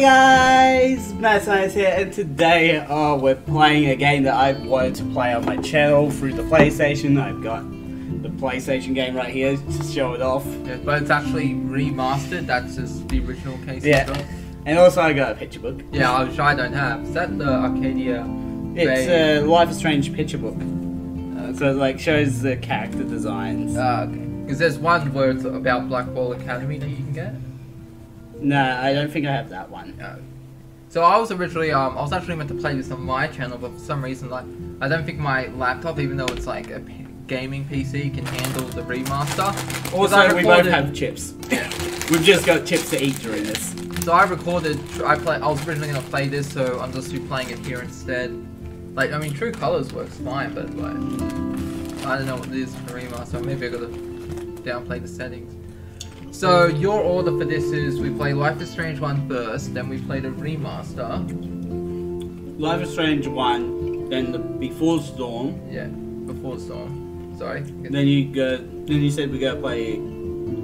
Hey guys, Madsen here, and today we're playing a game that I've wanted to play on my channel through the PlayStation. I've got the PlayStation game right here to show it off. Yeah, but it's actually remastered, that's just the original case. Yeah, and also I got a picture book. Yeah, which I don't have. Is that the Arcadia? It's a Life is Strange picture book. So it like shows the character designs. Okay. Because there's one where it's about Blackwell Academy that you can get. No, I don't think I have that one. No. So I was originally, I was actually meant to play this on my channel, but for some reason, like, I don't think my laptop, even though it's like a gaming PC, can handle the remaster. Also, we both have chips. Yeah. We've just got chips to eat during this. So I recorded, I was originally going to play this, so I'm just playing it here instead. Like, I mean, True Colors works fine, but like, I don't know what this is for remaster. Maybe I gotta downplay the settings. So your order for this is we play Life is Strange 1 first, then we play the remaster. Life is Strange 1, then the Before the Storm. Yeah, Before the Storm. Sorry. Then you go. Then you said we gotta play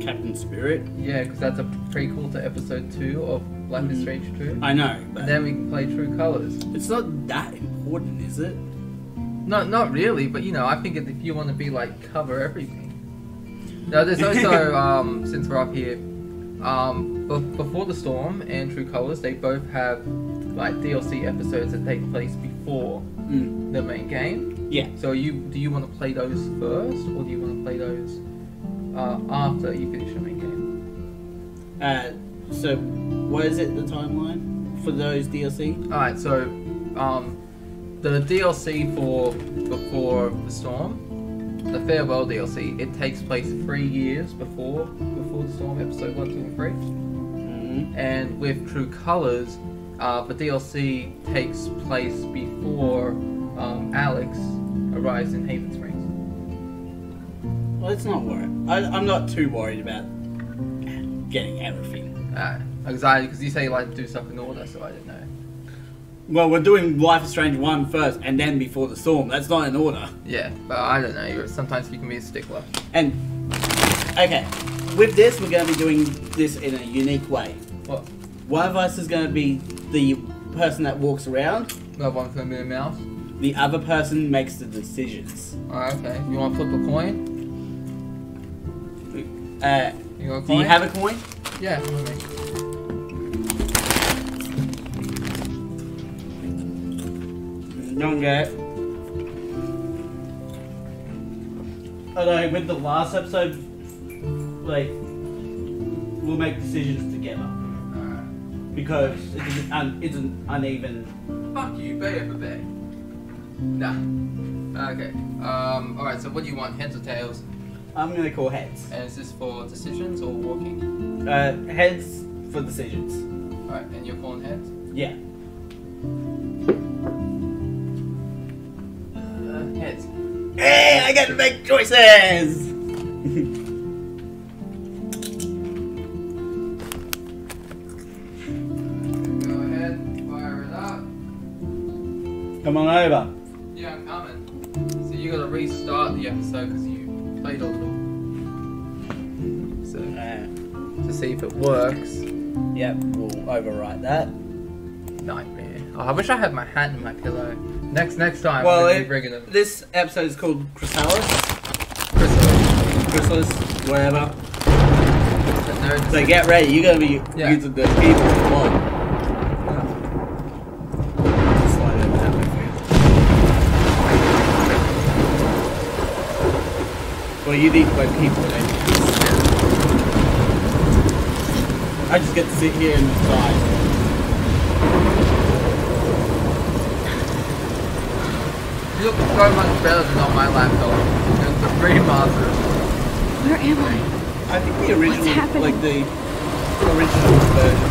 Captain Spirit. Yeah, because that's a prequel to Episode 2 of Life is Strange 2. I know. But and then we can play True Colors. It's not that important, is it? No, not really. But you know, I think if you want to be like cover everything. No, there's also, since we're up here, Before the Storm and True Colors, they both have like DLC episodes that take place before the main game. Yeah. So do you want to play those first, or do you want to play those after you finish the main game? So what is it, the timeline for those DLC? Alright, so the DLC for Before the Storm, the Farewell DLC, it takes place 3 years before the Storm, episode 1, 2, and 3. And with True Colors, the DLC takes place before Alex arrives in Haven Springs. Well, let's not worry. I'm not too worried about getting everything. Exactly, because you say you like to do stuff in order, so I don't know. Well, we're doing Life is Strange 1 first, and then Before the Storm. That's not in order. Yeah, but I don't know. Sometimes you can be a stickler. And, okay, with this, we're going to be doing this in a unique way. What? One of us is going to be the person that walks around. The other one's going to be a mouse. The other person makes the decisions. Alright, okay. You want to flip a coin? You got a coin? Do you have a coin? Yeah. Don't get it. Although with the last episode, like, we'll make decisions together. Because it's an uneven. Fuck you, bay over bay. Nah. Okay. Alright, so what do you want, heads or tails? I'm gonna call heads. And is this for decisions or walking? Heads for decisions. Alright, and you're calling heads? Yeah. Heads. Hey, I get to make choices! Go ahead, fire it up. Come on over. Yeah, I'm coming. So you gotta restart the episode because you played all the to see if it works. Yep, we'll overwrite that. Nightmare. Oh, I wish I had my hat in my pillow. Next time. Well, this episode is called Chrysalis. Chrysalis, whatever. So get ready, you're gonna be using the people to block. Slide it down with you. Well, you need my people, don't you? I just get to sit here and die. You look so much better than on my laptop. It's a remaster. Where am I? I think the original, like the original version.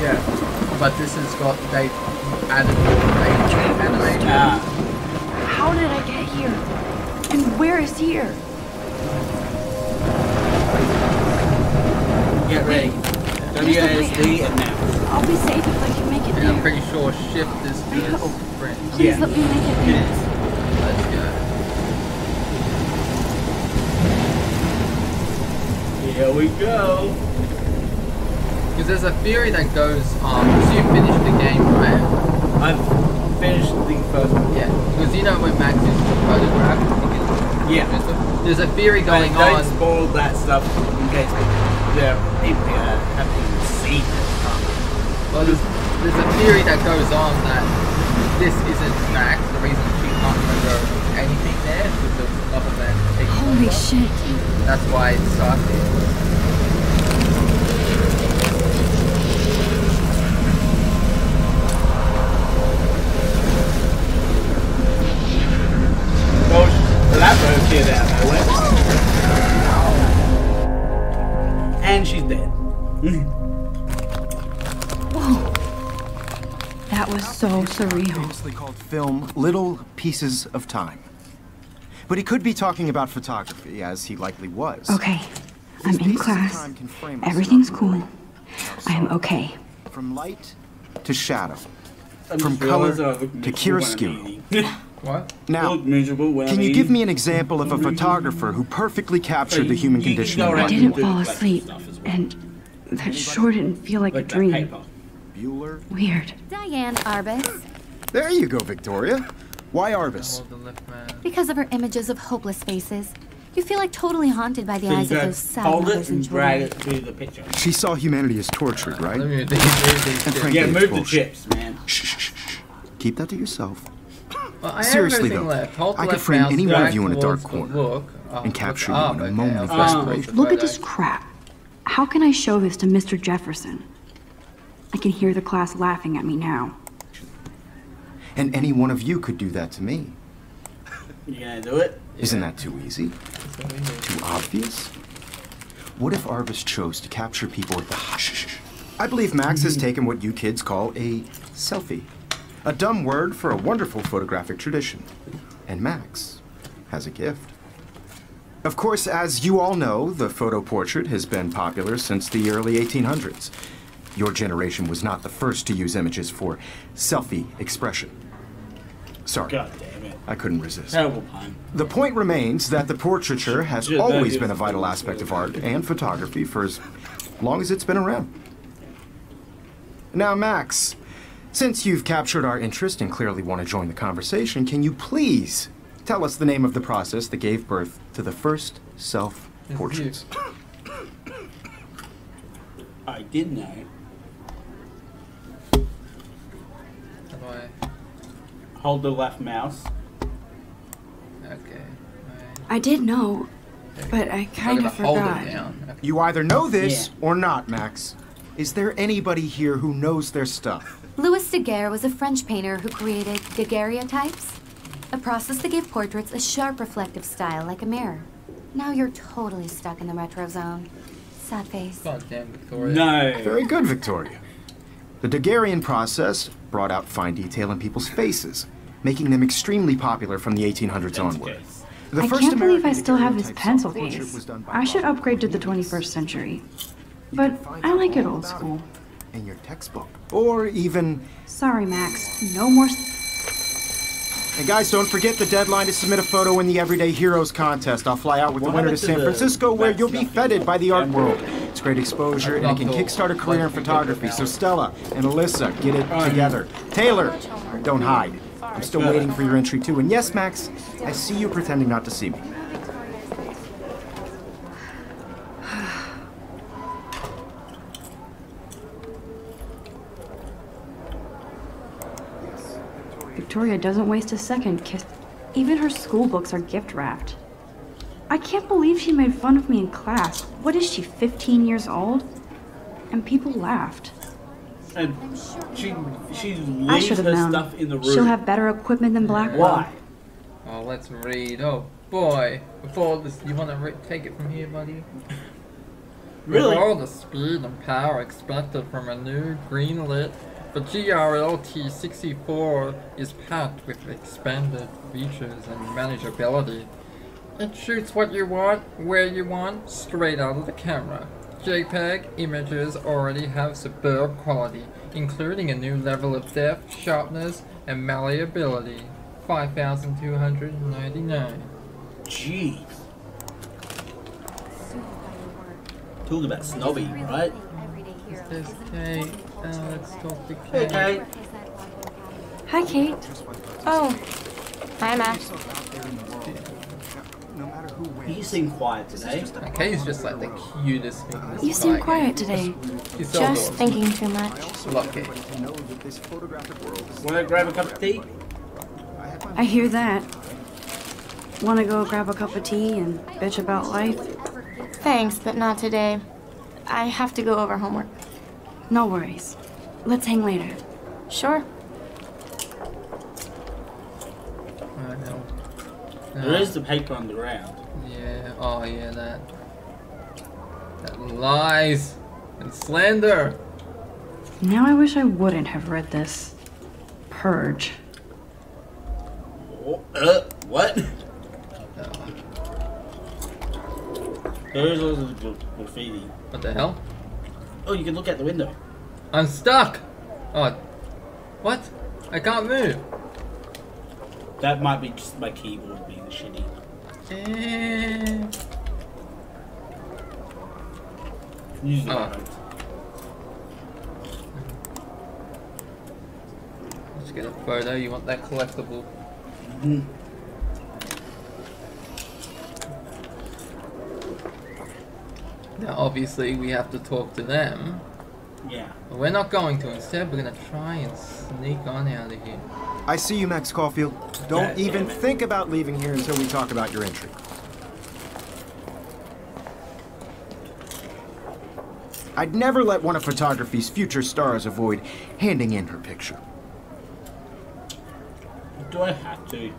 Yeah. But this has got, they've added animation. How did I get here? And where is here? Get ready. WASD and now. I'll be safe if I can make it. And I'm pretty sure shift is this. Please let me make it. Let's go. Here we go. Because there's a theory that goes on, because you finished the game, right? I've finished the first one. Yeah, because you know when Max is photographed, I think it's... Yeah. There's a theory going on... Don't spoil that stuff in case people haven't seen it. Well, there's a theory that goes on that this isn't Max, the reason she can't remember anything there, because other than taking Holy over. Shit. That's why it started. And she's dead. Whoa. That was so surreal. Called film Little Pieces of Time. But he could be talking about photography, as he likely was. Okay. I'm in class. Everything's cool. I'm okay. From light to shadow. From color to chiaroscuro. What? Now, can you give me an example of a photographer who perfectly captured the human condition? I didn't fall asleep, and that sure didn't feel like a dream. Weird. Diane Arbus. There you go, Victoria. Why Arbus? Because of her images of hopeless faces. You feel like totally haunted by the eyes of those sad mothers and children. She saw humanity as tortured, right? Yeah, move the chips, man. Shh. Keep that to yourself. Well, seriously though, I could frame any one of you in a dark corner and capture you in a moment of desperation. Look at this crap. How can I show this to Mr. Jefferson? I can hear the class laughing at me now. And any one of you could do that to me. You gonna do it? Isn't that too easy? Too obvious? What if Arbus chose to capture people at the hush? I believe Max has taken what you kids call a selfie. A dumb word for a wonderful photographic tradition. And Max has a gift. Of course, as you all know, the photo portrait has been popular since the early 1800s. Your generation was not the first to use images for selfie expression. Sorry, God damn it. I couldn't resist. Terrible pun. The point remains that the portraiture has always been a vital aspect of art and photography for as long as it's been around. Now, Max, since you've captured our interest and clearly want to join the conversation, can you please tell us the name of the process that gave birth to the first self-portraits? I did know. Hold the left mouse. Okay. I did know, but I kind of forgot. Okay. You either know this or not, Max. Is there anybody here who knows their stuff? Louis Daguerre was a French painter who created daguerreotypes, a process that gave portraits a sharp reflective style like a mirror. Now you're totally stuck in the retro zone. Sad face. God damn, Victoria. No. Very good, Victoria. The Daguerrean process brought out fine detail in people's faces, making them extremely popular from the 1800s onward. I can't believe I still have this pencil case. I should upgrade to the 21st century. But I like it old school. In your textbook, or even... Sorry, Max. No more... And guys, don't forget the deadline to submit a photo in the Everyday Heroes contest. I'll fly out with the winner to San Francisco, where you'll be feted by the art world. It's great exposure, and it can kickstart a career in photography. So Stella and Alyssa, get it together. Taylor, don't hide. I'm still waiting for your entry, too. And yes, Max, I see you pretending not to see me. Victoria doesn't waste a second kiss. Even her school books are gift wrapped. I can't believe she made fun of me in class. What is she, 15 years old? And people laughed. And she leaves her stuff in the room. She'll have better equipment than Blackwell. Why? Oh, let's read. Oh boy, before this, you want to take it from here, buddy? Really? All the speed and power expected from a new greenlit. The GRLT-64 is packed with expanded features and manageability. It shoots what you want, where you want, straight out of the camera. JPEG images already have superb quality, including a new level of depth, sharpness, and malleability. 5,299. Jeez. Talking about snobby, right? What is this, Kate? Oh, let's talk to Kate. Hey, Kate. Hi, Kate. Oh. Hi, Max. You seem quiet today. Kate's just like the cutest thing. You seem quiet today. Just thinking too much. Lucky. Wanna grab a cup of tea? I hear that. Wanna go grab a cup of tea and bitch about life? Thanks, but not today. I have to go over homework. No worries. Let's hang later. Sure. I know. There is the paper on the ground. Yeah, oh yeah, that lies and slander. Now I wish I wouldn't have read this. Purge. What? There is a little graffiti. What the hell? Oh, you can look out the window. I'm stuck! Oh, what? I can't move. That might be just my keyboard being shitty. Use the right. Let's get a photo. You want that collectible? Mm-hmm. Now, obviously, we have to talk to them. Yeah. But we're not going to. Instead, we're gonna try and sneak on out of here. I see you, Max Caulfield. Don't even think about leaving here until we talk about your entry. I'd never let one of photography's future stars avoid handing in her picture. Do I have to?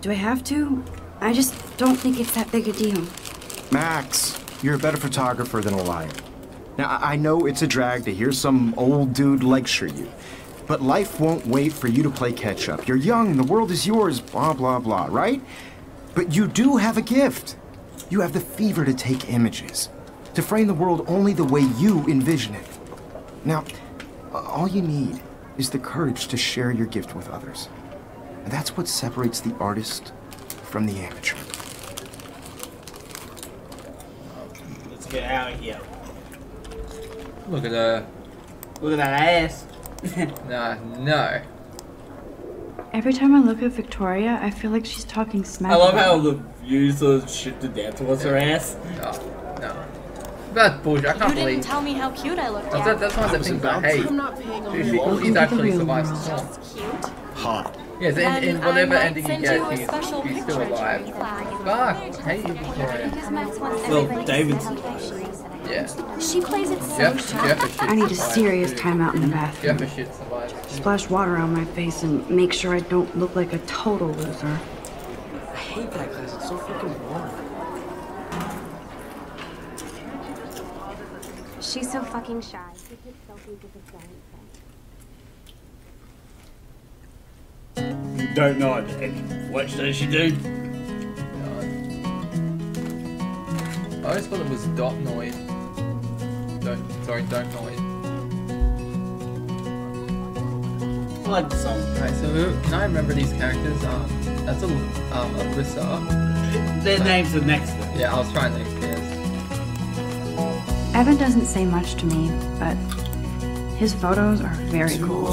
Do I have to? I just don't think it's that big a deal. Max, you're a better photographer than a liar. Now, I know it's a drag to hear some old dude lecture you, but life won't wait for you to play catch-up. You're young, the world is yours, blah, blah, blah, right? But you do have a gift. You have the fever to take images, to frame the world only the way you envision it. Now, all you need is the courage to share your gift with others. And that's what separates the artist from the amateur. Let's get out of here. Look at her. Look at that ass. No. Every time I look at Victoria, I feel like she's talking smack. I love how the views are shit to death towards her ass. No. That bullshit. I can't believe. You didn't tell me how cute I looked. That's one of the things I hate. She's actually survived the storm. Cute. Hot. Yes, in whatever ending you get, he's still alive. Fuck. I hate you, Victoria. Well, David's. Yeah. She plays it so I need a serious timeout in the bathroom. Splash water on my face and make sure I don't look like a total loser. I hate that place. It's so freaking warm. She's so fucking shy. Don't know it. What does she do? I always thought it was dot noise. Don't noise. I like the song. Alright, so can I remember these characters? That's Alyssa. Their names are next to them. Yeah, I was trying to experience. Evan doesn't say much to me, but his photos are very cool.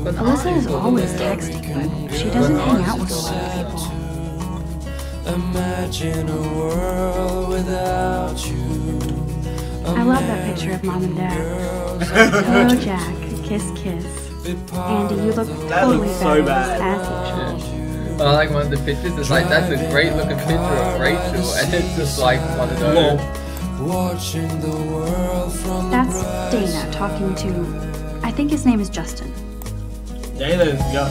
Alyssa is always texting, but she doesn't hang out with a lot of people. Imagine a world without you. I love that picture of Mom and Dad. Oh, Jack, kiss. Andy, you look totally so bad as usual. Well, I like one of the pictures. It's like, that's a great looking picture of Rachel, and it's just like one of those. That's Dana talking to, I think his name is Justin. Dana's young.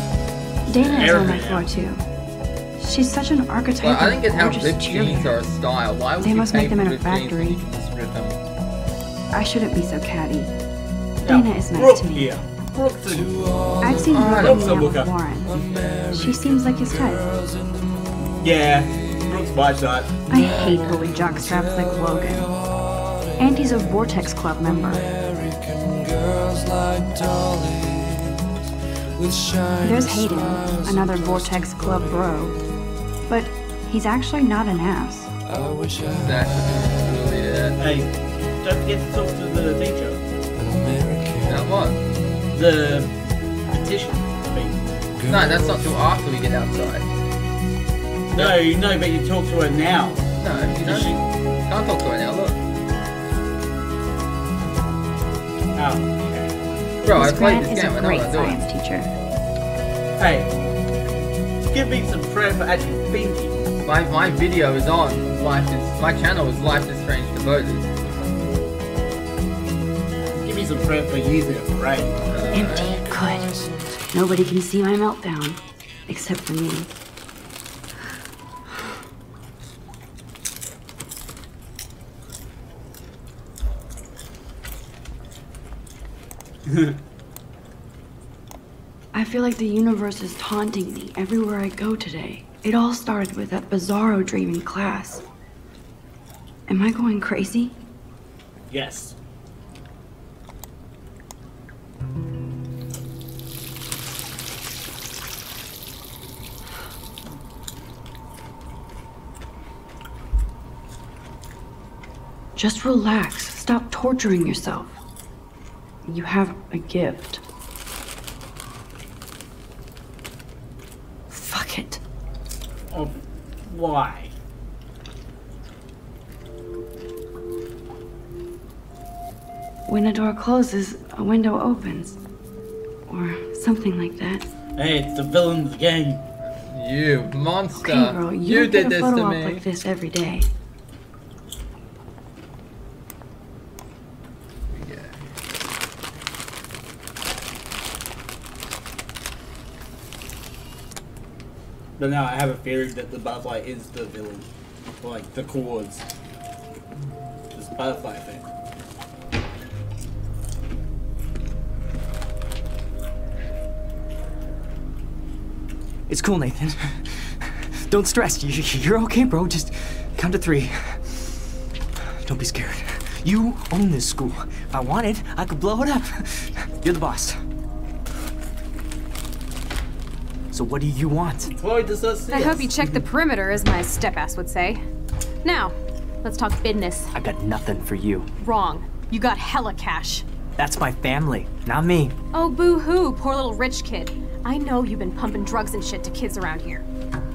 Dana is on my floor too. She's such an archetype. Well, I think it's how ripped jeans are a style. Why would they must make them in a factory. I shouldn't be so catty. Now, Dana is nice to me. Here. I've seen Brooke hanging out with Warren. She seems like his type. Yeah, Brooke's my type. I hate bully jockstraps like Logan. And he's a Vortex Club member. There's Hayden, another Vortex Club bro. But he's actually not an ass. Exactly. Hey, don't forget to talk to the teacher. What? The petition thing. No, that's not till after we get outside. No, but you talk to her now. No, you don't. Can't talk to her now, look. Oh, okay. Bro, I played this game, I know what I'm doing. Hey, give me some prayer for actually thinking. My video is on my channel is Life is Strange Devoted. Give me some prayer for using it, right? Empty, good. Nobody can see my meltdown, except for me. I feel like the universe is taunting me everywhere I go today. It all started with that bizarro dream in class. Am I going crazy? Yes. Just relax. Stop torturing yourself. You have a gift. Fuck it. Why? When a door closes, a window opens. Or something like that. Hey, it's the villain of the game. You monster. Okay, girl, you did this to me. You get a photo op like this every day. But now I have a theory that the butterfly is the villain. Like, the cause. This butterfly thing. It's cool, Nathan. Don't stress. You're okay, bro. Just count to 3. Don't be scared. You own this school. If I wanted, I could blow it up. You're the boss. So what do you want? I hope you check the perimeter, as my step-ass would say. Now, let's talk business. I got nothing for you. Wrong. You got hella cash. That's my family, not me. Oh, boo-hoo, poor little rich kid. I know you've been pumping drugs and shit to kids around here.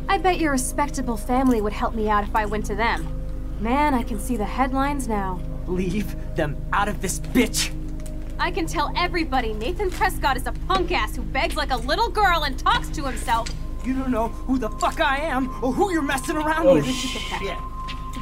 I bet your respectable family would help me out if I went to them. Man, I can see the headlines now. Leave them out of this bitch! I can tell everybody Nathan Prescott is a punk ass who begs like a little girl and talks to himself. You don't know who the fuck I am or who you're messing around with. Shit.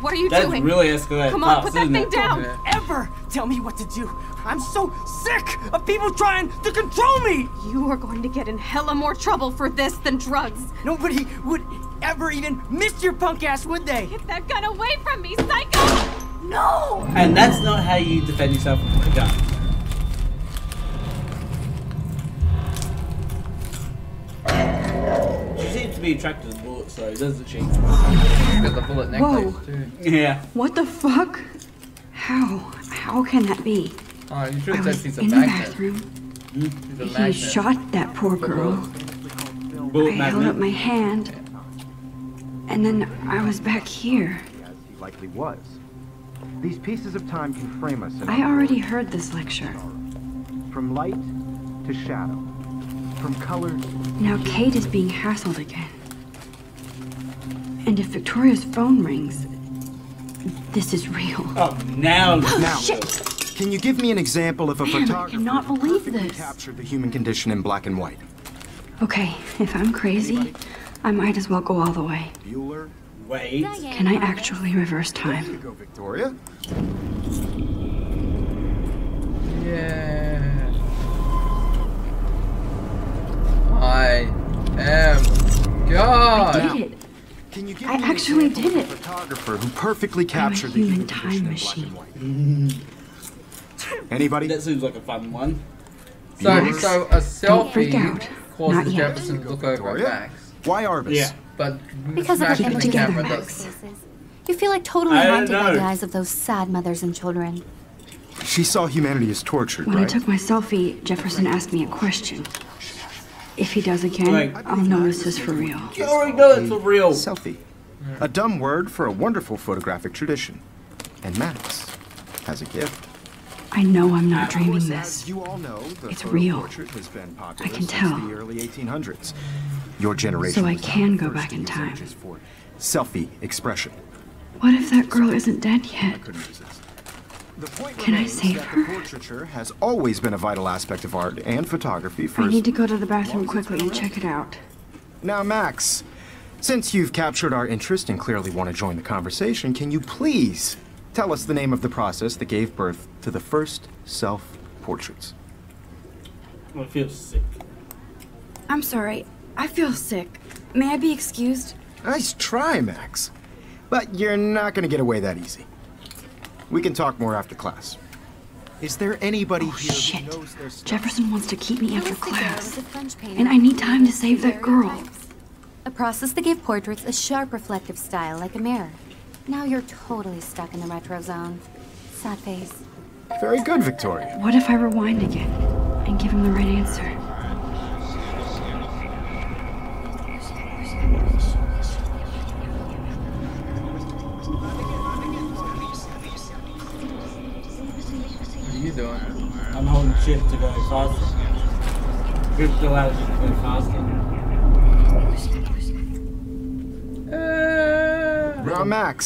What are you doing? Really escalated. Come on, put that thing down. Yeah. Ever tell me what to do. I'm so sick of people trying to control me. You are going to get in hella more trouble for this than drugs. Nobody would ever even miss your punk ass, would they? Get that gun away from me, psycho! No! And that's not how you defend yourself with a gun. Be attracted to the bullet, so it doesn't change. Got the bullet necklace too. Yeah. What the fuck? How can that be? Oh, you should have said she's a magnet. He shot that poor girl. Bullet magnet. I held up my hand, and then I was back here. As he likely was. These pieces of time can frame us. I already heard this lecture. From light to shadow. From color. Now Kate is being hassled again. And if Victoria's phone rings, this is real. Oh, now. Shit. Can you give me an example of a photographer? I cannot believe this. Captured the human condition in black and white. Okay, if I'm crazy, I might as well go all the way. Bueller, wait. Can I actually reverse time? There you go, Victoria. Yeah. I am God. I did it. I actually did it. Photographer who perfectly captured the human time machine. Anybody? That seems like a fun one. So a selfie causes Jefferson to look over at Max. Why Arbus? Yeah. But because of the empty camera looks. You feel like totally haunted by the eyes of those sad mothers and children. She saw humanity as tortured. When I took my selfie, Jefferson asked me a question. If he does again, I'll know this is for real. You already know it's for real. Selfie. A dumb word for a wonderful photographic tradition. And Max has a gift. I know I'm not dreaming this. You all know, it's real. I can tell. The early 1800s. Your generation. So I can go back in time. For selfie expression. What if that girl isn't dead yet? Can I save her? Portraiture has always been a vital aspect of art and photography. I need to go to the bathroom quickly and check it out. Now, Max, since you've captured our interest and clearly want to join the conversation, can you please tell us the name of the process that gave birth to the first self-portraits? I feel sick. I'm sorry. I feel sick. May I be excused? Nice try, Max. But you're not going to get away that easy. We can talk more after class. Is there anybody here who knows their stuff? Jefferson wants to keep me after class, and I need time to save that girl. A process that gave portraits a sharp reflective style like a mirror. Now you're totally stuck in the retro zone. Sad face. Very good, Victoria. What if I rewind again and give him the right answer? I'm holding shift to go faster. Cryptoalgae to go faster. Now, Max,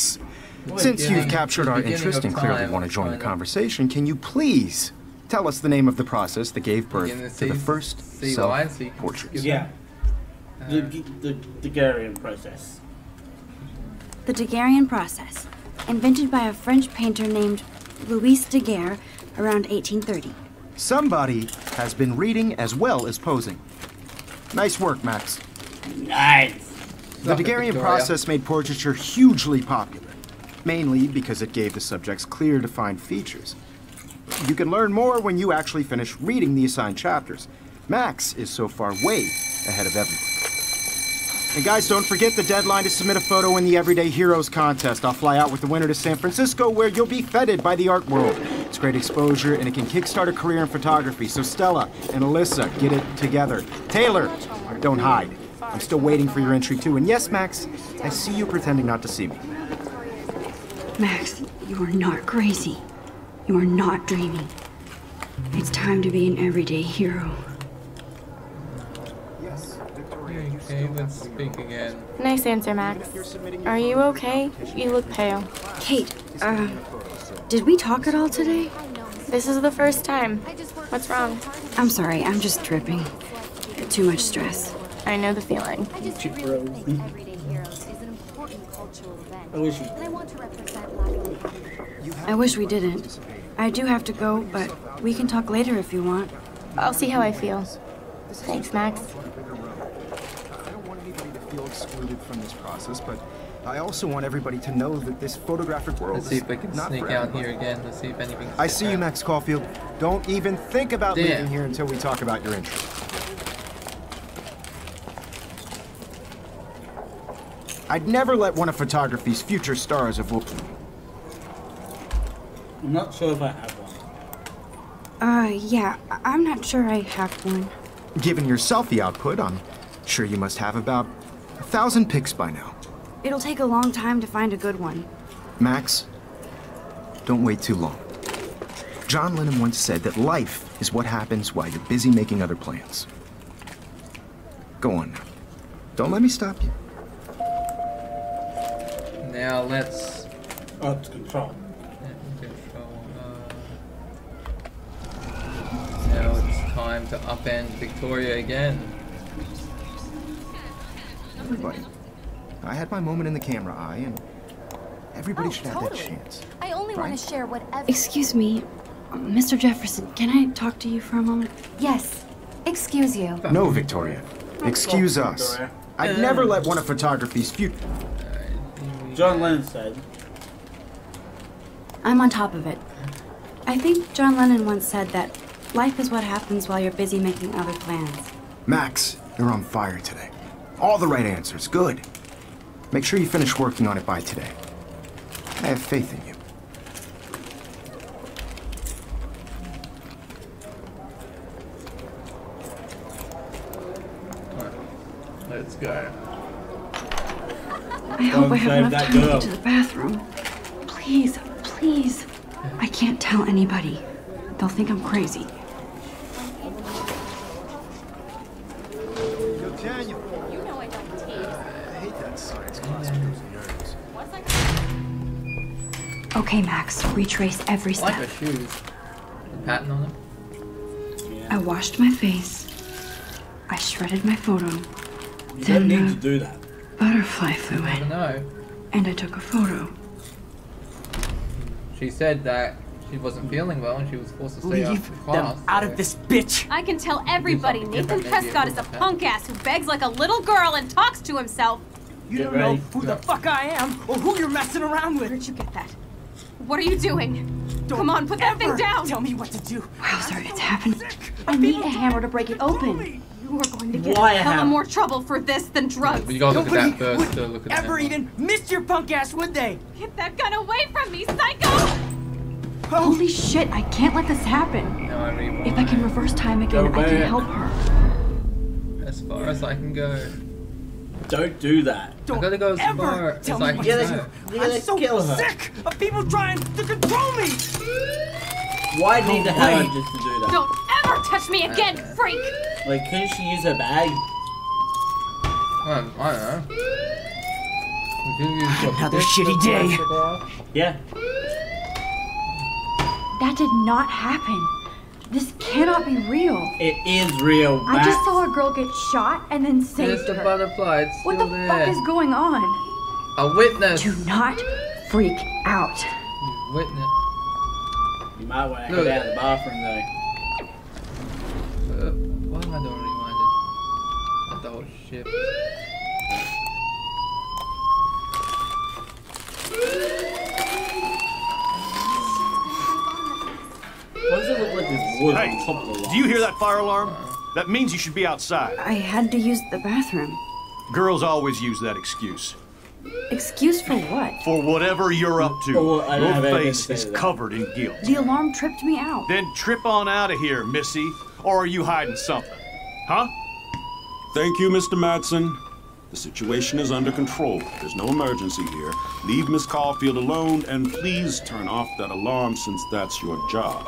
since you've captured our interest and clearly want to join the conversation, can you please tell us the name of the process that gave birth to the first self-portraits? Yeah. The Daguerrean process. The Daguerrean process, invented by a French painter named Louis Daguerre, around 1830. Somebody has been reading as well as posing. Nice work, Max. Nice. The Daguerrean process made portraiture hugely popular, mainly because it gave the subjects clear, defined features. You can learn more when you actually finish reading the assigned chapters. Max is so far way ahead of everyone. And guys, don't forget the deadline to submit a photo in the Everyday Heroes contest. I'll fly out with the winner to San Francisco, where you'll be feted by the art world. It's great exposure, and it can kickstart a career in photography. So Stella and Alyssa, get it together. Taylor, don't hide. I'm still waiting for your entry, too. And yes, Max, I see you pretending not to see me. Max, you are not crazy. You are not dreaming. It's time to be an everyday hero. Okay, let's speak again. Nice answer, Max. Are you okay? You look pale. Kate, did we talk at all today? This is the first time. What's wrong? I'm sorry, I'm just dripping. Too much stress. I know the feeling. I just really think Everyday Heroes is an important cultural event. And I want to represent Black. I wish we didn't. I do have to go, but we can talk later if you want. I'll see how I feel. Thanks, Max. Excluded from this process, but I also want everybody to know that this photographic world. Let's see if I can sneak out here again. Let's see if anything. I see you, Max Caulfield. Don't even think about leaving here until we talk about your interest. I'd never let one of photography's future stars overlook me. I'm not sure if I have one. Yeah, I'm not sure I have one. Given your selfie output, I'm sure you must have about 1,000 pics by now. It'll take a long time to find a good one. Max, don't wait too long. John Lennon once said that life is what happens while you're busy making other plans. Go on now. Don't let me stop you. Now let's... control. Now it's time to upend Victoria again. Everybody. I had my moment in the camera eye, and everybody should have that chance. I only want to share whatever. Excuse me, Mr. Jefferson, can I talk to you for a moment? Yes. Excuse you. No, Victoria. Excuse us. I'd never let one of photography's future. John Lennon said. I'm on top of it. I think John Lennon once said that life is what happens while you're busy making other plans. Max, you're on fire today. All the right answers. Good. Make sure you finish working on it by today. I have faith in you. Let's go. I hope I have enough time to get to the bathroom. Please, please. I can't tell anybody. They'll think I'm crazy. Okay, Max, retrace every step. I like her shoes. Pattern on them. I washed my face. I shredded my photo. You don't need to do that. Butterfly flew in. No. And I took a photo. She said that she wasn't feeling well and she was forced to stay after class. Out of this bitch! I can tell everybody Nathan Prescott is a punk ass who begs like a little girl and talks to himself. You don't know who the fuck I am or who you're messing around with. Where did you get that? What are you doing? Don't Come on, put that thing down! Tell me what to do. Wow, sorry, it's happened. I need a hammer to break it open. You are going to get a hell of more trouble for this than drugs. But you gotta look at that first to look at that. Ever even missed your punk ass, would they? Get that gun away from me, psycho! Holy shit, I can't let this happen. No, I mean, if I can reverse time again, I can help her. As far as I can go. Don't do that. Don't ever tell me what to do. I'm so sick of people trying to control me. Why did the hell just to do that? Don't ever touch me again, freak. Like, couldn't she use her bag? I don't know. Another shitty day. Yeah. That did not happen. This cannot be real. It is real, Max. I just saw a girl get shot and then saved her. It's a butterfly. It's still there. What the fuck is going on? A witness. Do not freak out. Witness. You might want to get out of the bathroom, though. Why am I not reminded? What the whole shit? What does it look like this wood on top of the wall? Do you hear that fire alarm? That means you should be outside. I had to use the bathroom. Girls always use that excuse. Excuse for what? For whatever you're up to. Your face is covered in guilt. The alarm tripped me out. Then trip on out of here, Missy. Or are you hiding something? Huh? Thank you, Mr. Madsen. The situation is under control. There's no emergency here. Leave Miss Caulfield alone and please turn off that alarm since that's your job.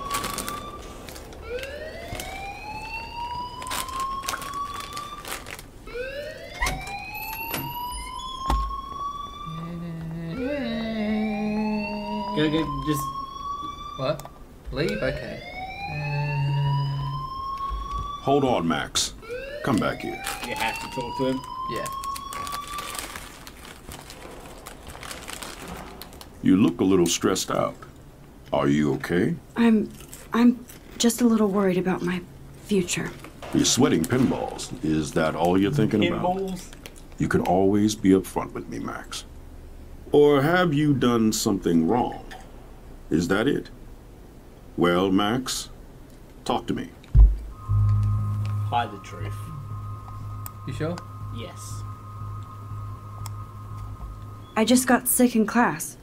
Just... What? Leave? Okay. Hold on, Max. Come back here. You have to talk to him? Yeah. You look a little stressed out. Are you okay? I'm just a little worried about my future. You're sweating pinballs. Is that all you're thinking about? You can always be upfront with me, Max. Or have you done something wrong? Is that it? Well, Max, talk to me. Hide the truth. You sure? Yes. I just got sick in class.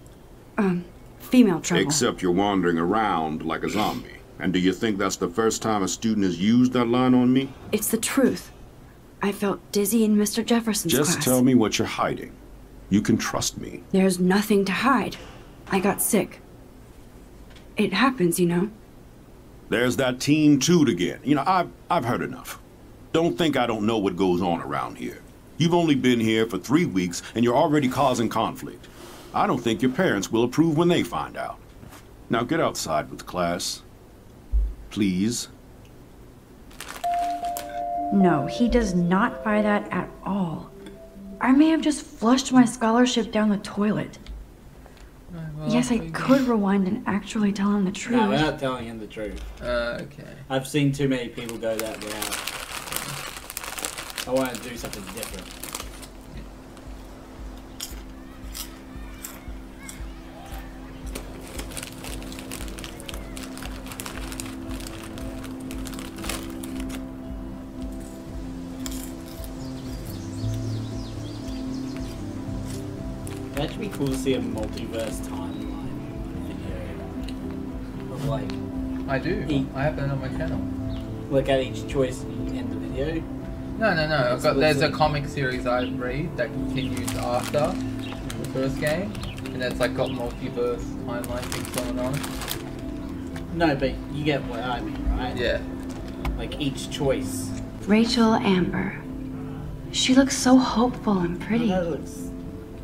Female trouble. Except you're wandering around like a zombie. And do you think that's the first time a student has used that line on me? It's the truth. I felt dizzy in Mr. Jefferson's class. Just tell me what you're hiding. You can trust me. There's nothing to hide. I got sick. It happens, you know. There's that teen toot again. You know, I've heard enough. Don't think I don't know what goes on around here. You've only been here for 3 weeks and you're already causing conflict. I don't think your parents will approve when they find out. Now get outside with the class. Please. No, he does not buy that at all. I may have just flushed my scholarship down the toilet. Well, yes, I could rewind and actually tell him the truth. No, we're not telling him the truth. Okay. I've seen too many people go that route. I want to do something different. Cool to see a multiverse timeline video of like I have that on my channel. Look at each choice and end the video. No. I've got, there's a comic series I read that continues after the first game, and that's like got multiverse timeline things going on. No, but you get what I mean, right? Yeah. Like each choice. Rachel Amber. She looks so hopeful and pretty. Oh, that looks...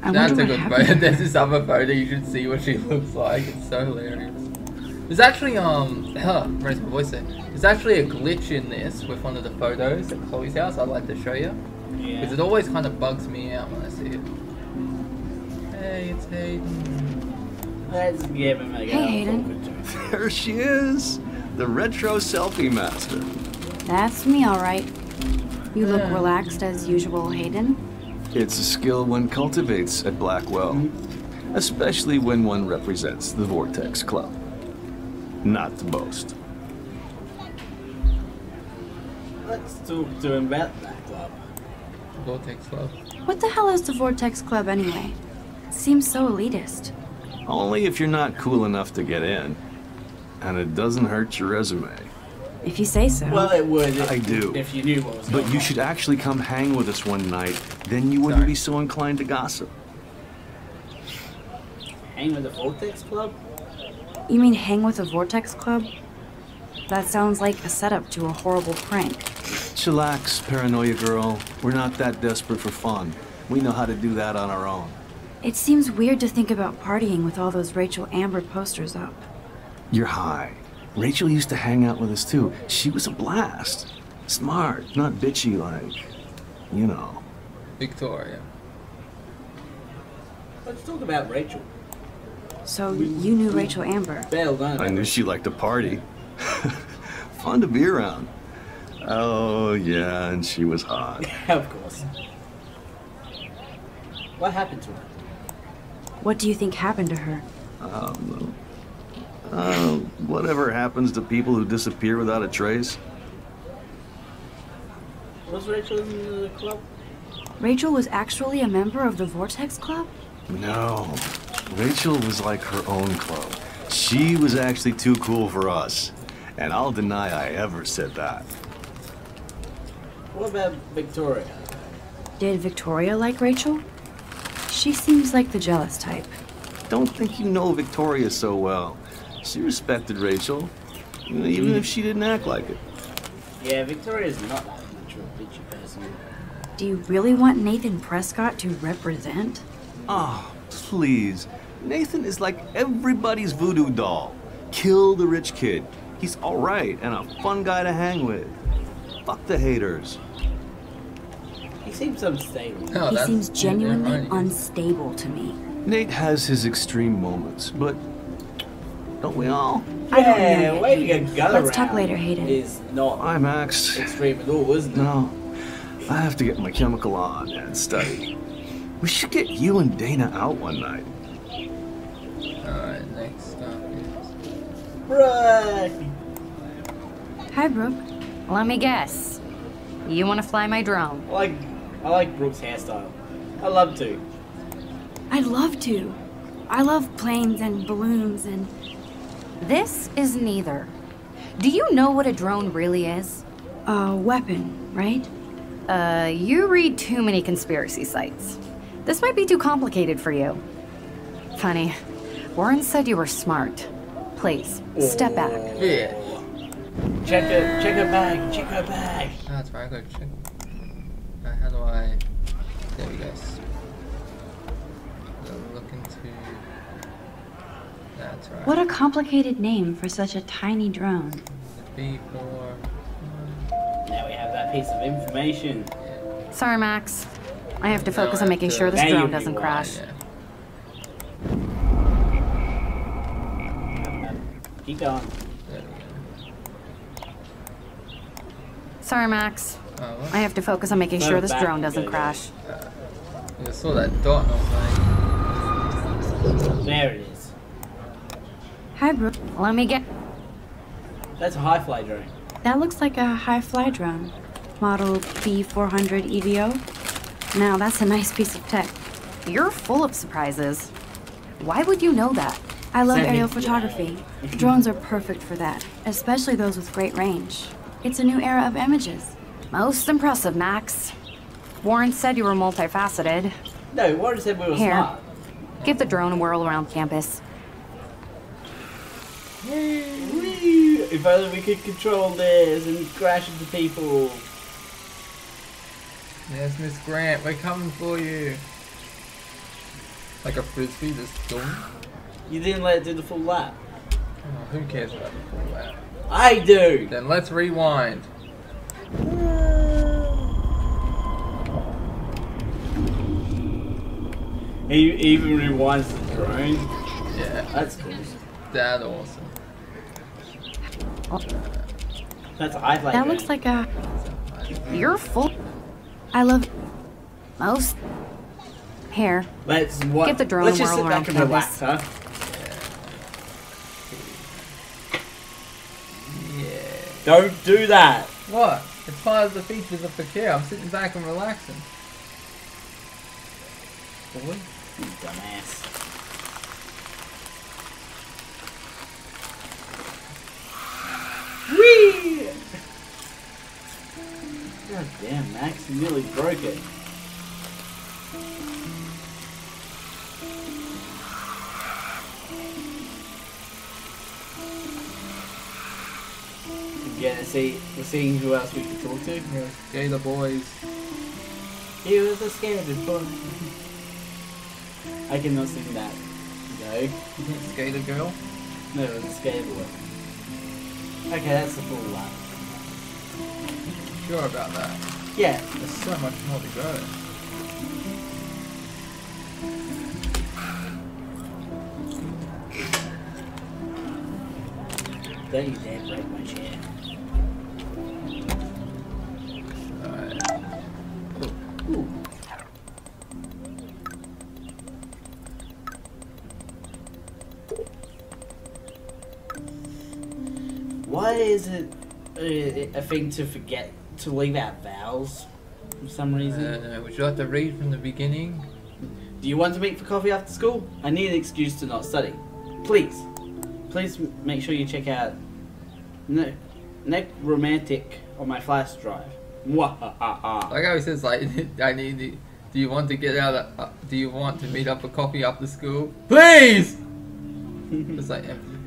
I that's wonder a what good photo. There's this other photo, you should see what she looks like. It's so hilarious. There's actually, raised my voice there. There's actually a glitch in this with one of the photos at Chloe's house I'd like to show you. Yeah. Because it always kind of bugs me out when I see it. Hey, it's Hayden. Let's give him a go. Hey, Hayden. There she is. The retro selfie master. That's me, all right. You look relaxed as usual, Hayden. It's a skill one cultivates at Blackwell, especially when one represents the Vortex Club. Not to boast. Let's talk to him about that club. Vortex Club. What the hell is the Vortex Club anyway? It seems so elitist. Only if you're not cool enough to get in. And it doesn't hurt your resume. If you say so. Well, it would. I do. If you knew what was going on. But you should actually come hang with us one night. Then you wouldn't be so inclined to gossip. Hang with the Vortex Club? You mean hang with the Vortex Club? That sounds like a setup to a horrible prank. Chillax, paranoia girl. We're not that desperate for fun. We know how to do that on our own. It seems weird to think about partying with all those Rachel Amber posters up. You're high. Rachel used to hang out with us too. She was a blast. Smart, not bitchy like, you know. Victoria. Let's talk about Rachel. So you knew Rachel Amber? I knew she liked to party. Fun to be around. Oh yeah, and she was hot. Of course. What happened to her? What do you think happened to her? I don't know. Whatever happens to people who disappear without a trace. Was Rachel in the club? Rachel was actually a member of the Vortex Club? No. Rachel was like her own club. She was actually too cool for us. And I'll deny I ever said that. What about Victoria? Did Victoria like Rachel? She seems like the jealous type. Don't think you know Victoria so well. She respected Rachel, even if she didn't act like it. Yeah, Victoria's not that much of a bitchy person. Do you really want Nathan Prescott to represent? Oh, please. Nathan is like everybody's voodoo doll. Kill the rich kid. He's all right and a fun guy to hang with. Fuck the haters. He seems unstable. Oh, he seems genuinely unstable to me. Nate has his extreme moments, but... Don't we all? Yeah, way to get gutter. Let's talk later, Hayden. Is not IMAX extreme at all, isn't it? No. I have to get my chemical on and study. We should get you and Dana out one night. Alright, next up is... Brooke! Hi, Brooke. Let me guess. You want to fly my drone? I like Brooke's hairstyle. I'd love to. I'd love to. I love planes and balloons and... This is neither. Do you know what a drone really is? A weapon, right? You read too many conspiracy sites. This might be too complicated for you. Funny, Warren said you were smart. Please, step back. Yeah. Check her bag, check her bag. Oh, that's right, I gotta check. How do I... There we go. Look into... That's right. What a complicated name for such a tiny drone. Now we have that piece of information. Yeah. Sorry, Max. I have to focus on making sure this drone doesn't crash. Yeah. Keep going. Sorry, Max. I have to focus on making sure this drone doesn't crash. I saw that dot and I was like... There it is. Hi, Brooke. Let me get... That's a high-fly drone. That looks like a high-fly drone. Model B400 EVO. Now, that's a nice piece of tech. You're full of surprises. Why would you know that? I love aerial photography. Drones are perfect for that, especially those with great range. It's a new era of images. Most impressive, Max. Warren said you were multifaceted. No, Warren said we were smart. Here, give the drone a whirl around campus. Yay! Whee! If only we could control this and crash into people. Yes, Miss Grant, we're coming for you. Like a frisbee, just dumb. You didn't let it do the full lap. Oh, who cares about the full lap? I do! Then let's rewind. He even rewinds the drone. Yeah. That's cool. That's awesome. That's iPhone. That looks like a... You're full. I love... most... hair. Let's what? Get the drone. Let's just sit back and relax, huh? Yeah. Don't do that! What? It's part of the features of the care. I'm sitting back and relaxing. Boy. You dumbass. Whee! God damn, Max, you nearly broke it. Yeah, see, we're seeing who else we can talk to. Yeah, Gay the Boys. He was a skater boy. I cannot sing that. No. Skater girl? No, it was a skater boy. Okay, that's the full one. Sure about that? Yeah. There's so much more to go. Don't you dare break my chair. Why is it a thing to forget to leave out vowels for some reason? Would you like to read from the beginning? Do you want to meet for coffee after school? I need an excuse to not study. Please. Please make sure you check out Necromantic on my flash drive. Mwahaha. Like how he says, like, I need to, do you want to get out of, do you want to meet up for coffee after school? Please! It's like empty.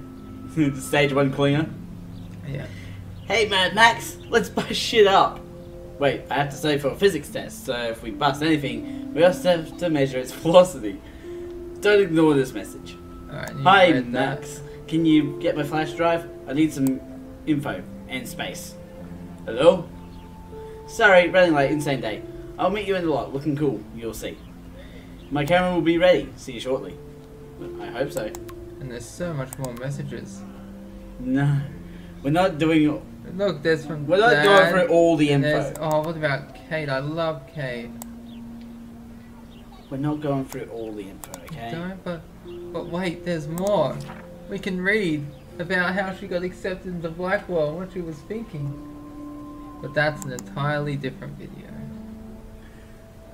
Stage one cleaner. Yeah. Hey Mad Max, let's bust shit up. Wait, I have to study for a physics test, so if we bust anything, we also have to measure its velocity. Don't ignore this message. Right, hi Max, can you get my flash drive? I need some info and space. Hello? Sorry, running late, insane day. I'll meet you in the lot, looking cool, you'll see. My camera will be ready, see you shortly. I hope so. And there's so much more messages. No. We're not doing. Look, there's from. We're not going through all the info. Oh, what about Kate? I love Kate. We're not going through all the info, okay? Don't, but wait, there's more. We can read about how she got accepted into Blackwell and what she was thinking. But that's an entirely different video.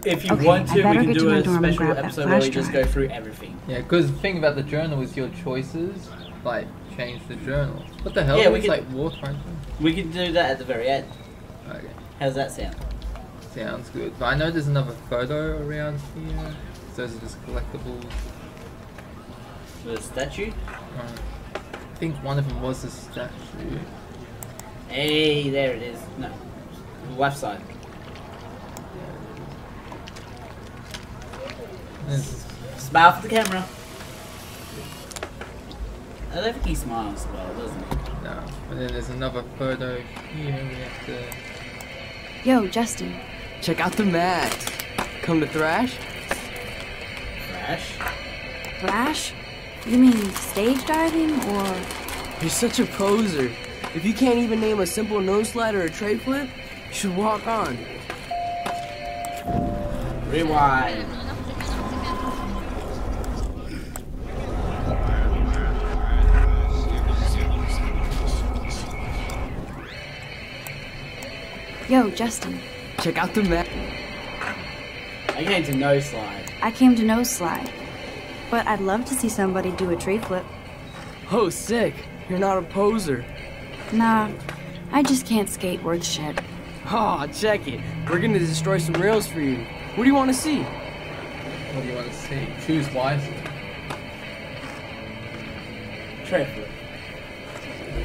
If you want to, we can do a special episode where we just go through everything. Yeah, because the thing about the journal is your choices, like. Change the journal. What the hell? Yeah, we could, like Warframe. We can do that at the very end. Okay. How's that sound? Sounds good. But I know there's another photo around here. So those are just collectibles. The statue? I think one of them was a statue. Hey, there it is. No. Left side. Smile for the camera. I don't think he smiles well, doesn't he? No. And then there's another photo here we have to... Yo, Justin. Check out the mat. Come to thrash? Thrash? Thrash? You mean stage diving, or...? You're such a poser. If you can't even name a simple nose slide or a tray flip, you should walk on. Rewind. Yo, Justin. Check out the map. I came to no slide. I came to no slide. But I'd love to see somebody do a tray flip. Oh, sick. You're not a poser. Nah, I just can't skateboard shit. Aw, oh, check it. We're gonna destroy some rails for you. What do you want to see? What do you want to see? Choose wisely. Tray flip.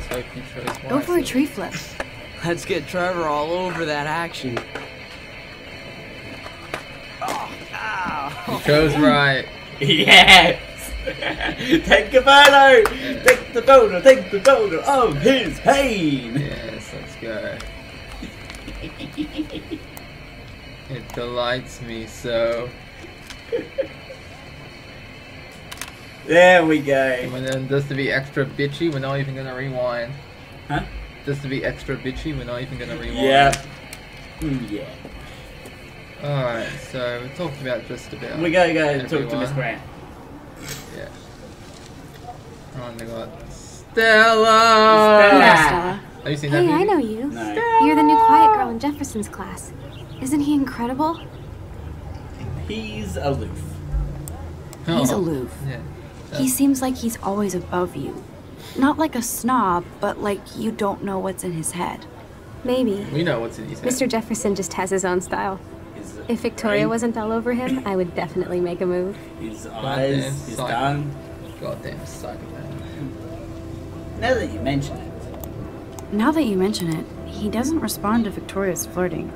type you chose wisely. Go for a tree flip. Let's get Trevor all over that action. You chose right. Yes! Take a photo! Yeah. Take the photo of his pain! Yes, let's go. It delights me so. There we go. And then just to be extra bitchy, we're not even gonna rewind. Huh? Just to be extra bitchy, we're not even gonna rewind. Yeah. Yeah. Alright, so we talked about just about. We gotta go and talk to Miss Grant. Yeah. Oh my god. Stella! Have you seen that movie? I know you. No. Stella! You're the new quiet girl in Jefferson's class. Isn't he incredible? He's aloof. Oh. He's aloof. Yeah. He seems like he's always above you. Not like a snob, but like you don't know what's in his head. Maybe. We know what's in his head. Mr. Jefferson just has his own style. If Victoria wasn't all over him, I would definitely make a move. His eyes, his tongue. Goddamn psychopath. Now that you mention it. Now that you mention it, he doesn't respond to Victoria's flirting.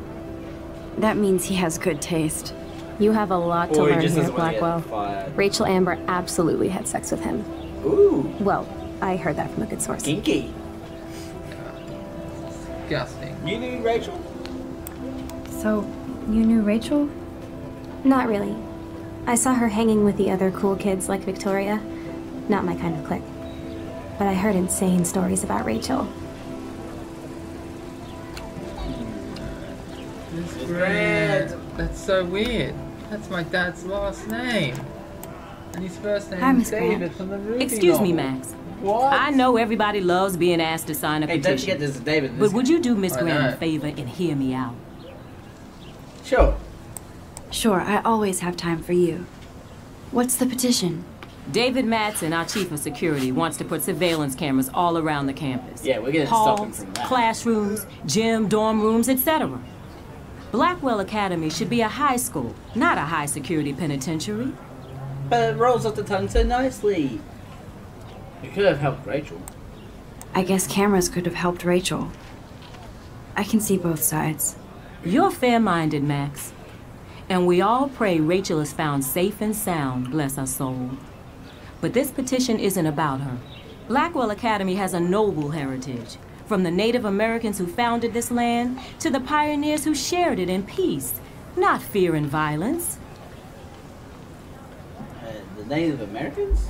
That means he has good taste. You have a lot to learn here, Blackwell. Rachel Amber absolutely had sex with him. Ooh. Well, I heard that from a good source. Kinky. Disgusting. You knew Rachel? So, you knew Rachel? Not really. I saw her hanging with the other cool kids like Victoria. Not my kind of clique. But I heard insane stories about Rachel. Miss Grant. That's so weird. That's my dad's last name. And his first name is David from the Ruby Excuse me, Max. What? I know everybody loves being asked to sign a petition. Don't you get this, David? But would you do Miss Grant a favor and hear me out? Sure. Sure, I always have time for you. What's the petition? David Madsen, our chief of security, wants to put surveillance cameras all around the campus. Yeah, we're gonna stop him from that. Classrooms, gym, dorm rooms, etc. Blackwell Academy should be a high school, not a high security penitentiary. But it rolls off the tongue so nicely. It could have helped Rachel. I guess cameras could have helped Rachel. I can see both sides. You're fair-minded, Max. And we all pray Rachel is found safe and sound, bless her soul. But this petition isn't about her. Blackwell Academy has a noble heritage. From the Native Americans who founded this land to the pioneers who shared it in peace, not fear and violence. The Native Americans?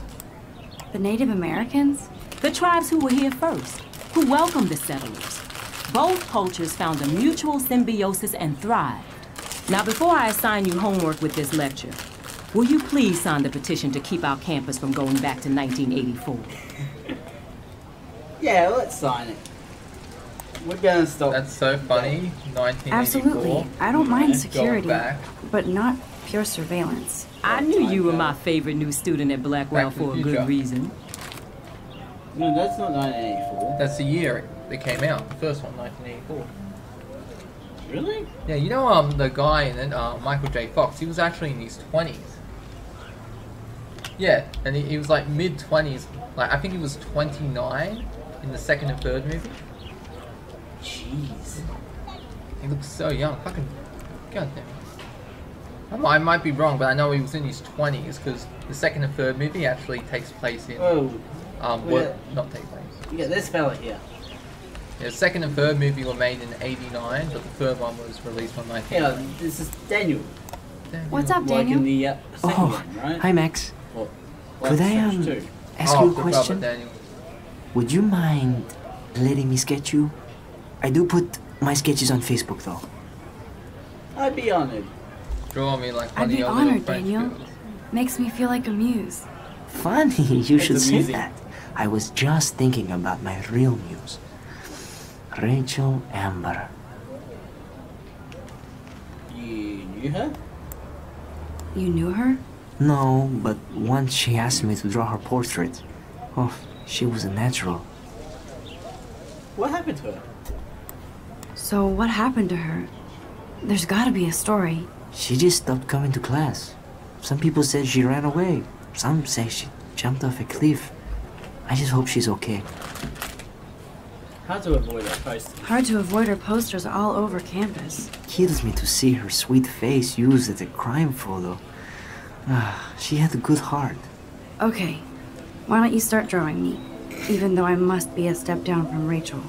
The Native Americans? The tribes who were here first, who welcomed the settlers. Both cultures found a mutual symbiosis and thrived. Now, before I assign you homework with this lecture, will you please sign the petition to keep our campus from going back to 1984? Yeah, let's sign it. We're gonna stop. That's so funny. 1984. Absolutely. I don't mind security, but not pure surveillance. I knew you were my favorite new student at Blackwell for a good reason. No, that's not 1984. That's the year they came out. The first one, 1984. Really? Yeah, you know the guy in it, Michael J. Fox, he was actually in his 20s. Yeah, and he was like mid-20s. Like, I think he was 29 in the second and third movie. Jeez. He looks so young. Fucking goddamn. I might be wrong, but I know he was in his 20s because the second and third movie actually takes place in. Oh. Not take place. Yeah, this fella here. Yeah, the second and third movie were made in '89, but the third one was released on 1990. Yeah, this is Daniel. What's up, Daniel? The, one, right? Hi, Max. What? Could I ask you a question? Would you mind letting me sketch you? I do put my sketches on Facebook, though. I'd be honored. Draw me like I'd be honored, Daniel. Makes me feel like a muse. Funny, you should say that. I was just thinking about my real muse, Rachel Amber. You knew her? You knew her? No, but once she asked me to draw her portrait. Oh, she was a natural. What happened to her? So what happened to her? There's gotta be a story. She just stopped coming to class. Some people said she ran away. Some say she jumped off a cliff. I just hope she's okay. Hard to avoid her posters. Hard to avoid her posters all over campus. Kills me to see her sweet face used as a crime photo. She had a good heart. Okay, why don't you start drawing me? Even though I must be a step down from Rachel.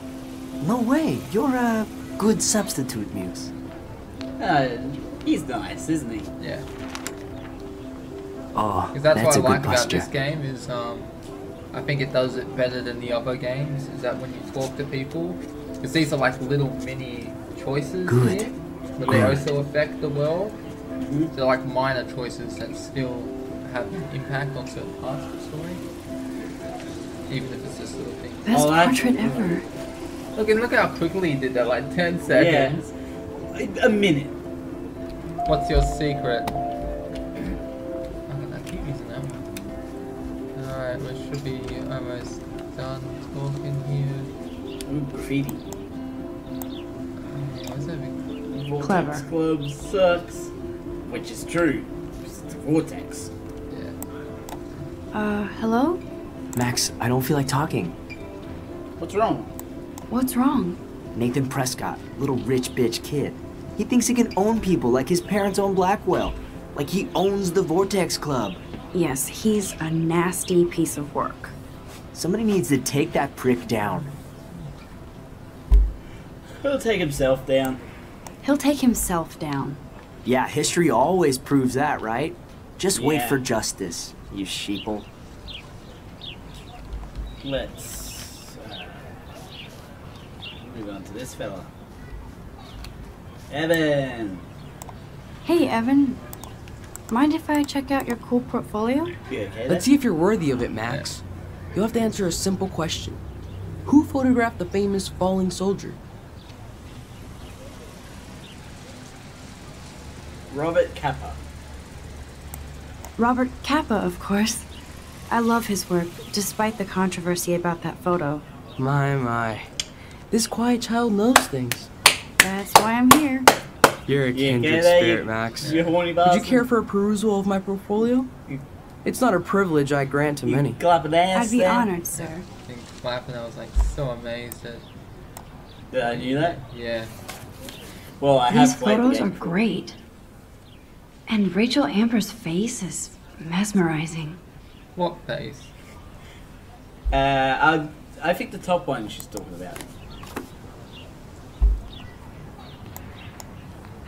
No way, you're a good substitute, Muse. He's nice, isn't he? Yeah. Oh, that's what I like about this game is, I think it does it better than the other games, is that when you talk to people, because these are like little mini choices here, but they also affect the world. They're like minor choices that still have an impact on certain parts of the story. Even if it's just little things. Best portrait ever. Look, and look how quickly he did that, like 10 seconds. Yeah. A minute. What's your secret? We should be almost done talking here. Ooh, greedy. What's that mean? Vortex Club sucks. Which is true. It's the Vortex. Yeah. Hello? Max, I don't feel like talking. What's wrong? What's wrong? Nathan Prescott, little rich bitch kid. He thinks he can own people like his parents own Blackwell. Like he owns the Vortex Club. Yes, he's a nasty piece of work. Somebody needs to take that prick down. He'll take himself down. He'll take himself down. Yeah, history always proves that, right? Just wait for justice, you sheeple. Let's move on to this fella. Evan! Hey, Evan. Mind if I check out your cool portfolio? Yeah, okay, let's see if you're worthy of it, Max. You'll have to answer a simple question. Who photographed the famous falling soldier? Robert Capa. Robert Capa, of course. I love his work, despite the controversy about that photo. My, my. This quiet child knows things. That's why I'm here. You're a kindred spirit, Max. Would you care for a perusal of my portfolio? It's not a privilege I grant to many. I'd be honored, sir. I was like so amazed that. Did I do that? Yeah. Well, I have played the game. These photos are great. And Rachel Amber's face is mesmerizing. What face? I think the top one she's talking about.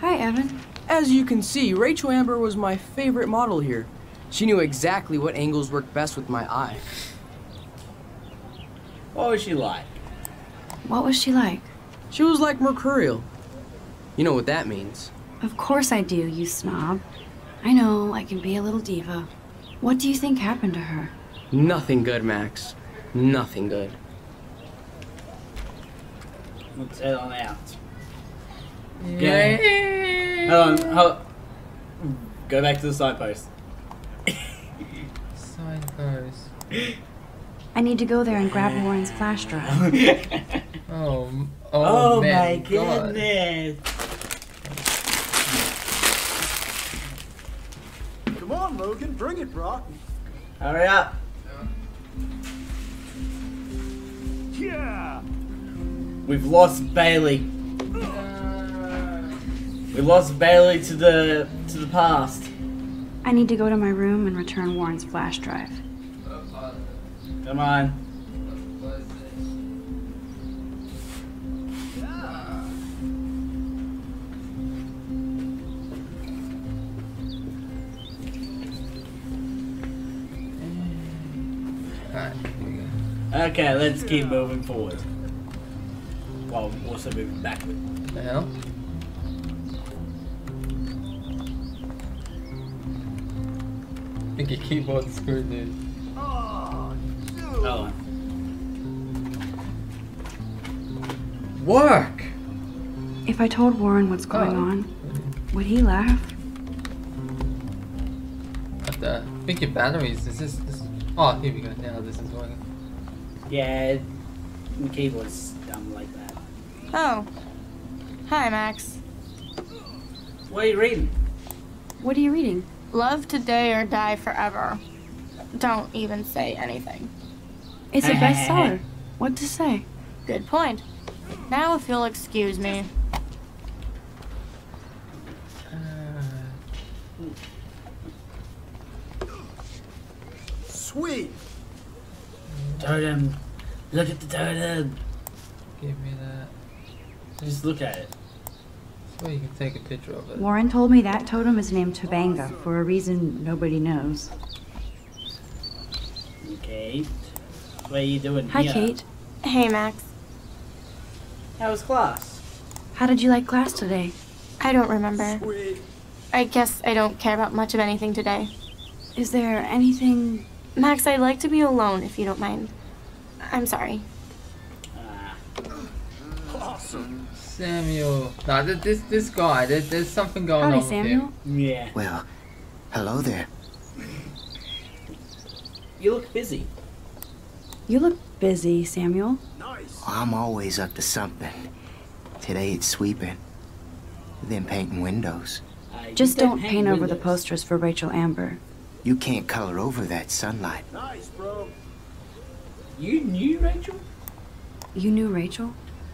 Hi, Evan. As you can see, Rachel Amber was my favorite model here. She knew exactly what angles worked best with my eye. What was she like? What was she like? She was like mercurial. You know what that means. Of course I do, you snob. I know, I can be a little diva. What do you think happened to her? Nothing good, Max. Nothing good. Let's head on out. Yeah. Hold on. Go back to the side post. Side post. I need to go there and grab Warren's flash drive. oh my goodness. Come on, Logan, bring it, Brock. Hurry up. Yeah. We've lost Bailey. We lost Bailey to the past. I need to go to my room and return Warren's flash drive. Come on. Okay, let's keep moving forward. While also moving backward. What the hell? I think your keyboard's screwed, dude. Oh, no. Work! If I told Warren what's going on, would he laugh? I think your batteries. Is this? Oh, here we go. Now this is working. Yeah, the keyboard's dumb like that. Oh. Hi, Max. What are you reading? What are you reading? Love Today or Die Forever. Don't even say anything. It's a bestseller. What to say? Good point. Now if you'll excuse me. Sweet! Totem. Look at the totem. Give me that. Just look at it. So you can take a picture of it. Warren told me that totem is named Tobanga for a reason nobody knows. Kate, what are you doing here? Hi, Kate. Hey, Max. How was class? How did you like class today? I don't remember. Sweet. I guess I don't care about much of anything today. Is there anything... Max, I'd like to be alone, if you don't mind. I'm sorry. Awesome. Samuel. Nah, this guy, there's something going on Samuel. With him. Yeah. Well, hello there. You look busy. You look busy, Samuel. Nice. I'm always up to something. Today it's sweeping, then painting windows. Just don't paint over the posters for Rachel Amber. You can't color over that sunlight. Nice, bro. You knew Rachel? You knew Rachel?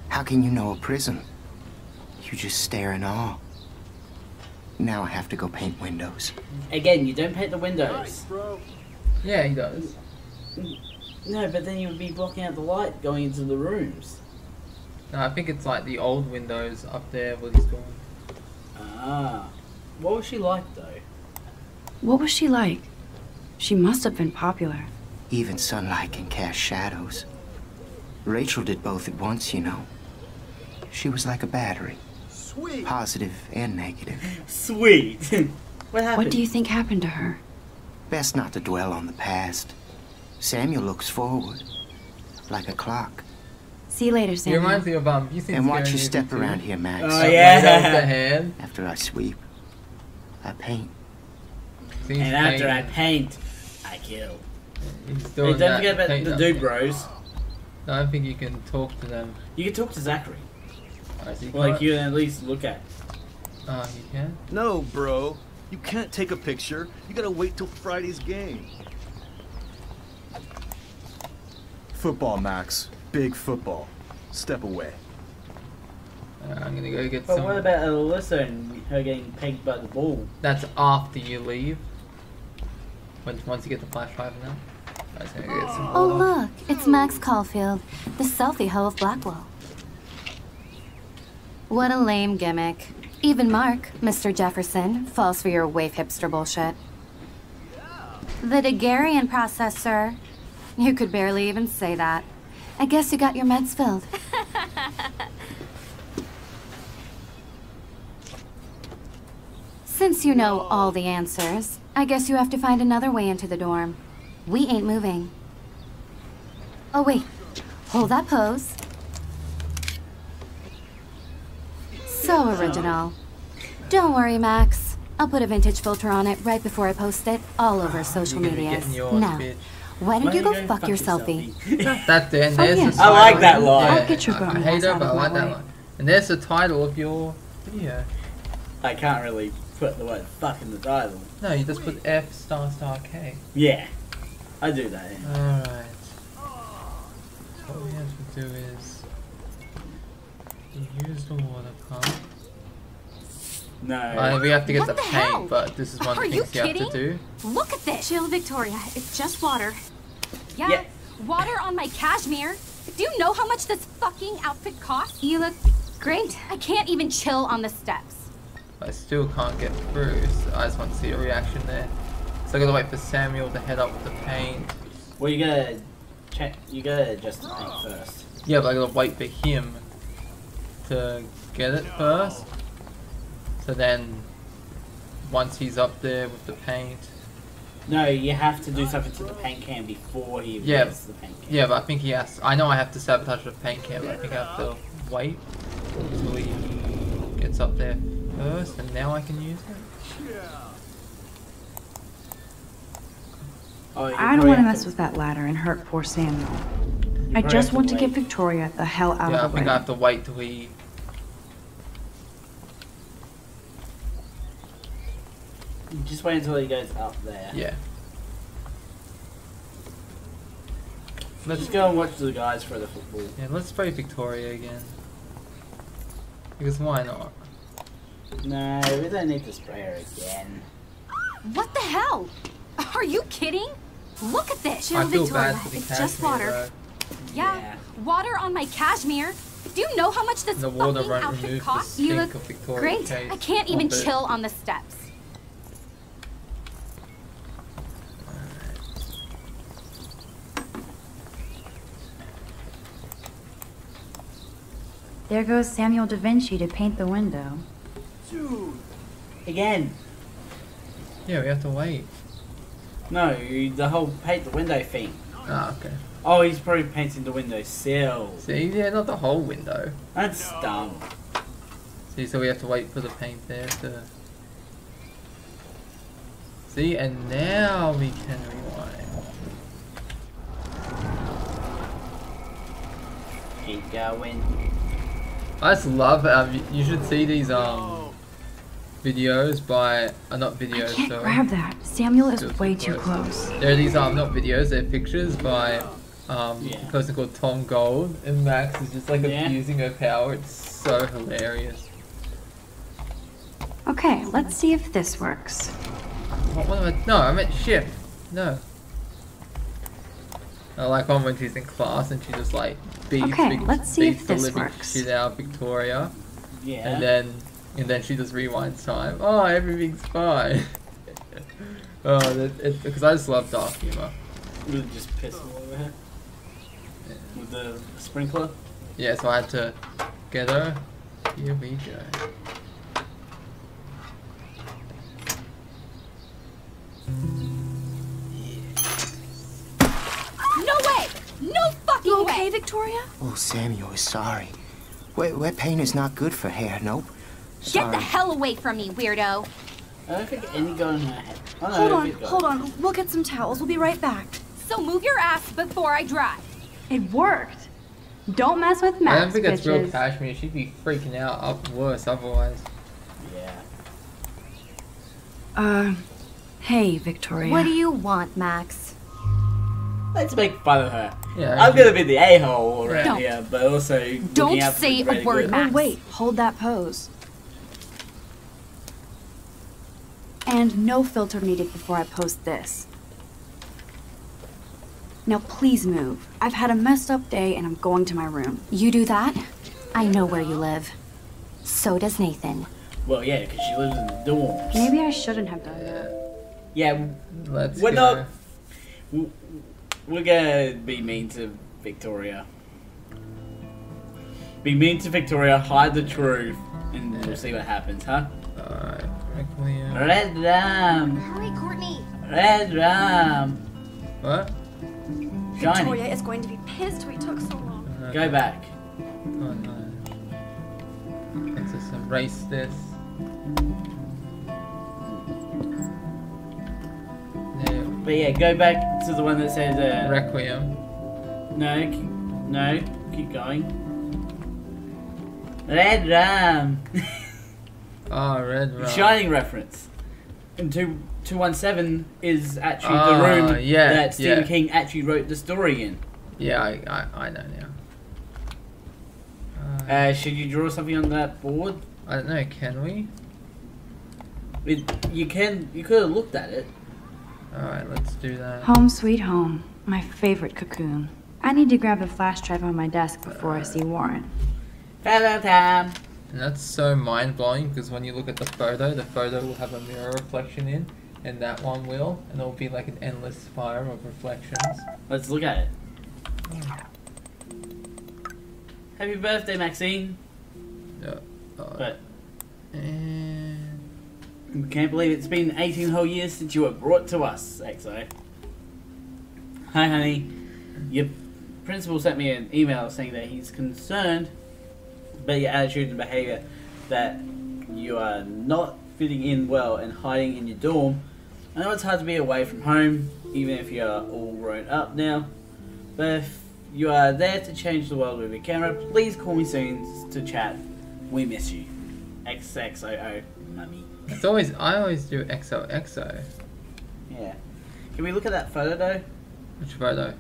How can you know a prison? You just stare in awe. Now I have to go paint windows. Again, you don't paint the windows. Nice, bro. Yeah, he does. No, but then you would be blocking out the light going into the rooms. No, I think it's like the old windows up there where he's going. Ah. What was she like, though? What was she like? She must have been popular. Even sunlight can cast shadows. Rachel did both at once, you know. She was like a battery. Sweet. Positive and negative. Sweet. What happened? What do you think happened to her? Best not to dwell on the past. Samuel looks forward, like a clock. See you later, Samuel. It reminds me of and watch you step around here, Max. Oh yeah. After I sweep, I paint. And after I paint, I kill. Hey, don't forget about the dude bros. No, I don't think you can talk to them. You can talk to Zachary. Right, so you like you can at least look at. Oh, you can? No, bro. You can't take a picture. You gotta wait till Friday's game. Football, Max. Big football. Step away. I'm gonna go get some. But what about Alyssa and her getting pegged by the ball? That's after you leave. Once you get the flashlight now. Oh look, it's Max Caulfield, the selfie hoe of Blackwell. What a lame gimmick. Even Mark, Mr. Jefferson, falls for your waif hipster bullshit. The Daguerrean process, sir. You could barely even say that. I guess you got your meds filled. Since you know all the answers, I guess you have to find another way into the dorm. We ain't moving. Oh wait, hold that pose. So original. Don't worry, Max. I'll put a vintage filter on it right before I post it all over social media. Now, why don't you go fuck your selfie? That there, and there's the title. I like that line. I'll get your I hate her, but I like that line. And there's the title of your video. I can't really put the word fuck in the title. No, you just put F star star K. Yeah. I do that. Alright. What we have to do is use the water pump. No. We have to get the paint, but this is one of the things you have to do. Look at this! Chill, Victoria. It's just water. Yeah, yeah. Water on my cashmere. Do you know how much this fucking outfit costs? You look great. I can't even chill on the steps. I still can't get through, so I just want to see a reaction there. So I gotta wait for Samuel to head up with the paint. Well, you gotta check. You gotta adjust the paint first. Yeah, but I gotta wait for him to get it first. So then, once he's up there with the paint. No, you have to do something to the paint can before he gets the paint can. Yeah, but I think he has. I know I have to sabotage the paint can, but I think I have to wait until he gets up there first, and now I can use it. Yeah. Oh, I don't want to mess with that ladder and hurt poor Samuel. I just want to get Victoria the hell out of the way. I think I have to wait till he... Just wait until he goes up there. Yeah. Let's go watch the guys for the football. Yeah, let's play Victoria again. Because why not? No, we don't need to spray her again. What the hell? Are you kidding? Look at this. Chill, Victoria. It's just water. Yeah, water on my cashmere. Do you know how much this fucking outfit cost? You look great. Case. I can't even chill on the steps. There goes Samuel da Vinci to paint the window. Dude. Again. Yeah, we have to wait. No, the whole paint the window thing. Ah, okay. Oh, he's probably painting the window sill. See, yeah, not the whole window. That's dumb. See, so we have to wait for the paint there to... See, and now we can rewind. Keep going. I just love you should see these videos by not videos. I can't grab that. Samuel is way too close. There are these not videos, they're pictures by a person called Tom Gold, and Max is just like abusing her power. It's so hilarious. Okay, let's see if this works. What am I? No, I meant shift. No. I like one when she's in class and she just like beats the living shit out of Victoria. Yeah. And then she just rewinds time. Oh, everything's fine. Because I just love dark humor. You just piss all over her with the sprinkler. Yeah, so I had to get her. Here we go. No fucking way! You okay, Victoria? Oh, Samuel, sorry. Wet paint is not good for hair, nope. Sorry. Get the hell away from me, weirdo! I don't think any gun in my head. Hold on. We'll get some towels. We'll be right back. So move your ass before I drive. It worked. Don't mess with Max, I don't think that's real cashmere. She'd be freaking out up worse otherwise. Yeah. Hey, Victoria. What do you want, Max? Let's make fun of her. Yeah, I'm gonna be the a-hole around here, but also don't say a word. Oh, wait, hold that pose. And no filter needed before I post this. Now please move. I've had a messed up day and I'm going to my room. You do that? I know where you live. So does Nathan. Well, yeah, because she lives in the dorms. Maybe I shouldn't have done that. Yeah, we're not. We're gonna be mean to Victoria. Be mean to Victoria, hide the truth, and we'll see what happens, huh? Alright, Red Ram! Hurry, Courtney! Red Ram! What? Victoria is going to be pissed we took so long. Go back. Oh no. Let's just erase this. But yeah, go back to the one that says Requiem. No, keep going. Red Ram. Oh, Red Ram. Shining reference. And 217 is actually the room that Stephen King actually wrote the story in. Yeah, I know now. Should you draw something on that board? I don't know. Can we? You could have looked at it. Alright, let's do that. Home sweet home. My favorite cocoon. I need to grab the flash drive on my desk before I see Warren. Photo time! And that's so mind-blowing because when you look at the photo will have a mirror reflection in, and that one will, and it'll be like an endless fire of reflections. Let's look at it. Happy birthday, Maxine! Can't believe it's been 18 whole years since you were brought to us, XO. Hi, honey. Your principal sent me an email saying that he's concerned about your attitude and behaviour, that you are not fitting in well and hiding in your dorm. I know it's hard to be away from home, even if you are all grown up now, but if you are there to change the world with your camera, please call me soon to chat. We miss you. XXOO, mummy. It's always, I always do XOXO. Yeah. Can we look at that photo though? Which photo?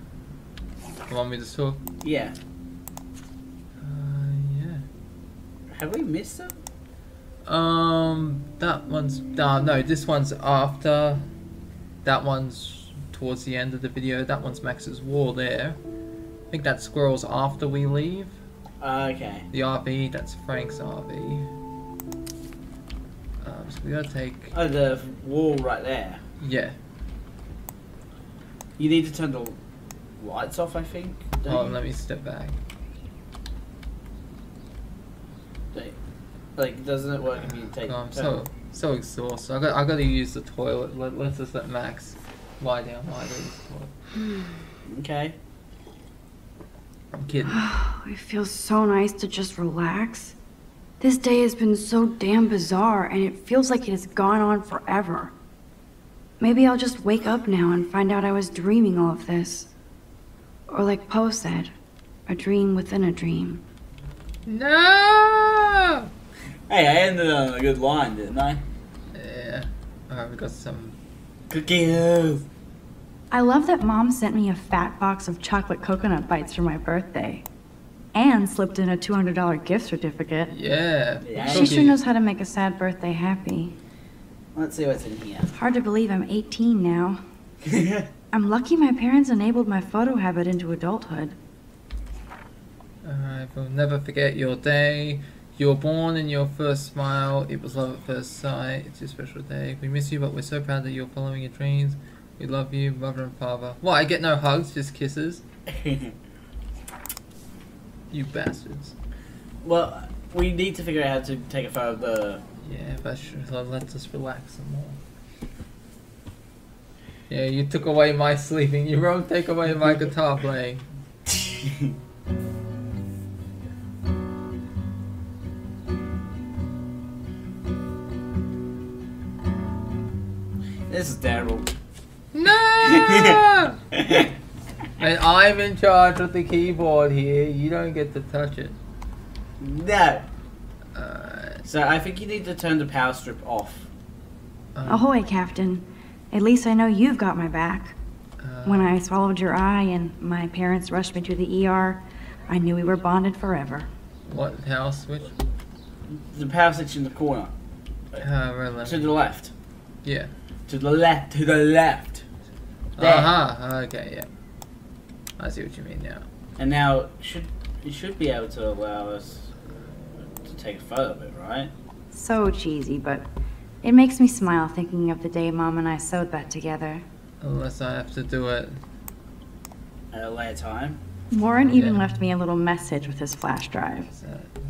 You want me to talk? Yeah. Yeah. Have we missed them? That one's... no, this one's after. That one's towards the end of the video. That one's Max's War there. I think that squirrel's after we leave. Okay. The RV, that's Frank's RV. So we gotta take... Oh, the wall right there. Yeah. You need to turn the lights off, I think. Oh, let me step back. Like, doesn't it work if you take... Oh, I'm so exhausted. I got to use the toilet. Let's just let Max lie down while I go to the toilet. Okay. I'm kidding. It feels so nice to just relax. This day has been so damn bizarre, and it feels like it has gone on forever. Maybe I'll just wake up now and find out I was dreaming all of this. Or like Poe said, a dream within a dream. No! Hey, I ended on a good line, didn't I? Yeah. Alright, we got some cookies. I love that Mom sent me a fat box of chocolate coconut bites for my birthday. And slipped in a $200 gift certificate. Yeah. She sure knows how to make a sad birthday happy. Let's see what's in here. It's hard to believe I'm 18 now. I'm lucky my parents enabled my photo habit into adulthood. Alright, we'll never forget your day. You were born in your first smile. It was love at first sight. It's your special day. We miss you, but we're so proud that you're following your dreams. We love you, mother and father. What, I get no hugs, just kisses? You bastards. Well, we need to figure out how to take a photo of the... Yeah, but let's just relax some more. Yeah, you took away my sleeping. You won't take away my guitar playing. This is terrible. No! And I'm in charge of the keyboard here. You don't get to touch it. No. So I think you need to turn the power strip off. Ahoy, Captain. At least I know you've got my back. When I swallowed your eye and my parents rushed me to the ER, I knew we were bonded forever. What power switch? The power switch in the corner. Right to the left. Yeah. To the left, to the left. Uh-huh, okay, yeah. I see what you mean now. And now, you should be able to allow us to take a photo of it, right? So cheesy, but it makes me smile thinking of the day Mom and I sewed that together. Unless I have to do it at a later time. Warren even left me a little message with his flash drive.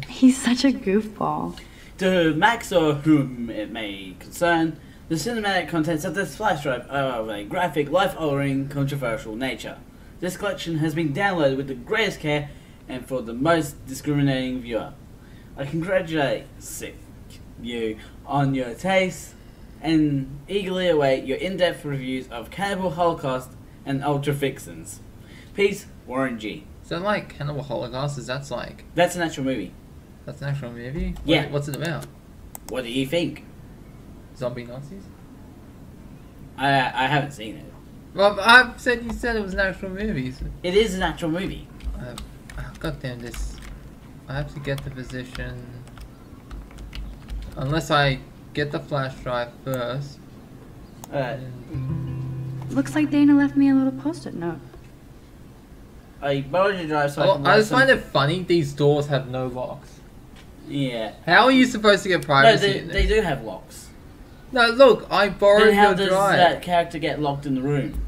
He's such a goofball. To Max, or whom it may concern, the cinematic contents of this flash drive are of a graphic, life-altering, controversial nature. This collection has been downloaded with the greatest care and for the most discriminating viewer. I congratulate you on your taste and eagerly await your in-depth reviews of Cannibal Holocaust and Ultra Fixins. Peace, Warren G. Is that like Cannibal Holocaust? Is that like... That's an actual movie. That's an actual movie? Yeah. What's it about? What do you think? Zombie Nazis? I haven't seen it. Well, I've said you said it was an actual movie. So. It is an actual movie. Goddamn this. I have to get the position. Unless I get the flash drive first. Alright. Looks like Dana left me a little post-it note. I borrowed your drive so I just find it funny these doors have no locks. Yeah. How are you supposed to get privacy in this? They do have locks. No, look, I borrowed your drive. Then how does that character get locked in the room?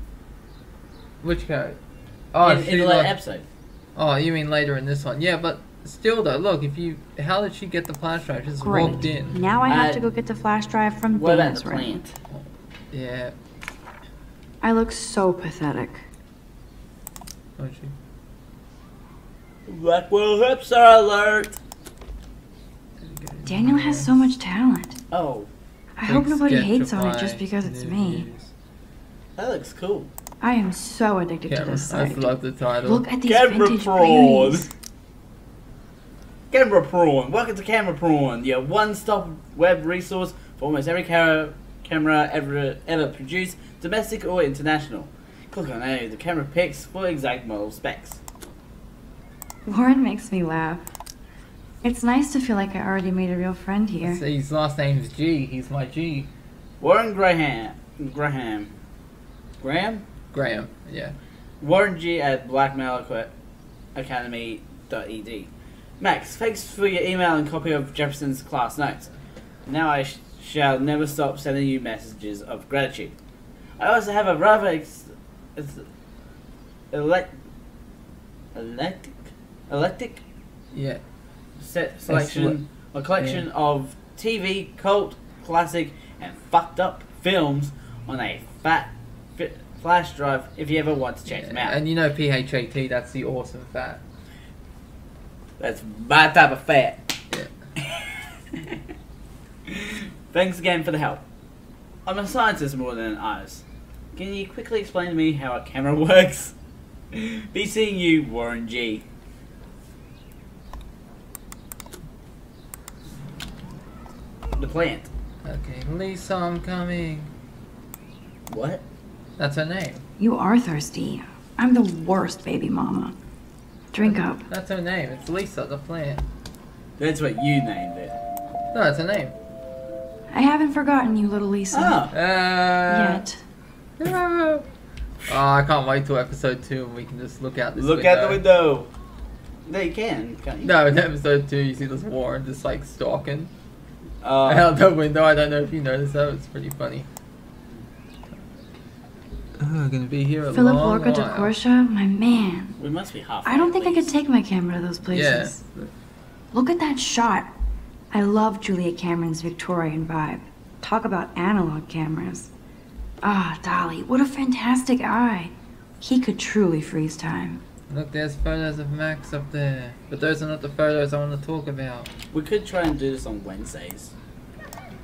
Which character? Oh, in the later episode. Oh, you mean later in this one? Yeah, but still though, look, if you, how did she get the flash drive? Just walked in. Now I have to go get the flash drive from Dana's room. Yeah. I look so pathetic. Don't you? Blackwell hipster alert. Daniel has so much talent. Oh. I hope nobody hates on it just because it's me. That looks cool. I am so addicted to this site. I love the title. Look at these vintage beauties. Camera Prawn. Welcome to Camera Prawn, your one-stop web resource for almost every camera ever produced, domestic or international. Click on A. The camera picks full exact model specs. Warren makes me laugh. It's nice to feel like I already made a real friend here. So his last name's G. He's my G. Warren Graham. Graham, yeah. Warren G at blackmailacademy.ed. Max, thanks for your email and copy of Jefferson's class notes. Now I shall never stop sending you messages of gratitude. I also have a rather collection of TV, cult, classic, and fucked up films on a fat flash drive if you ever want to check them out. And you know PHAT, that's the awesome fat. That's my type of fat. Yeah. Thanks again for the help. I'm a scientist more than an artist. Can you quickly explain to me how a camera works? Be seeing you, Warren G. The plant. Okay, Lisa, I'm coming. What? That's her name. You are thirsty. I'm the worst baby mama. Drink up. That's her name. It's Lisa, the plant. That's what you named it. No, that's her name. I haven't forgotten you, little Lisa. Oh. Yet. Oh, I can't wait till episode 2 and we can just look out this window. Look out the window. No, you can, can't you? No, in episode 2 you see this Warren just like stalking out the window. I don't know if you noticed that. It's pretty funny. Oh, gonna be here a Philip long Lorca while. De Corsia, my man. We must be halfway. I don't think I could take my camera to those places. Yeah. Look at that shot. I love Julia Cameron's Victorian vibe. Talk about analog cameras. Ah, Dolly, what a fantastic eye. He could truly freeze time. Look, there's photos of Max up there. But those are not the photos I want to talk about. We could try and do this on Wednesdays.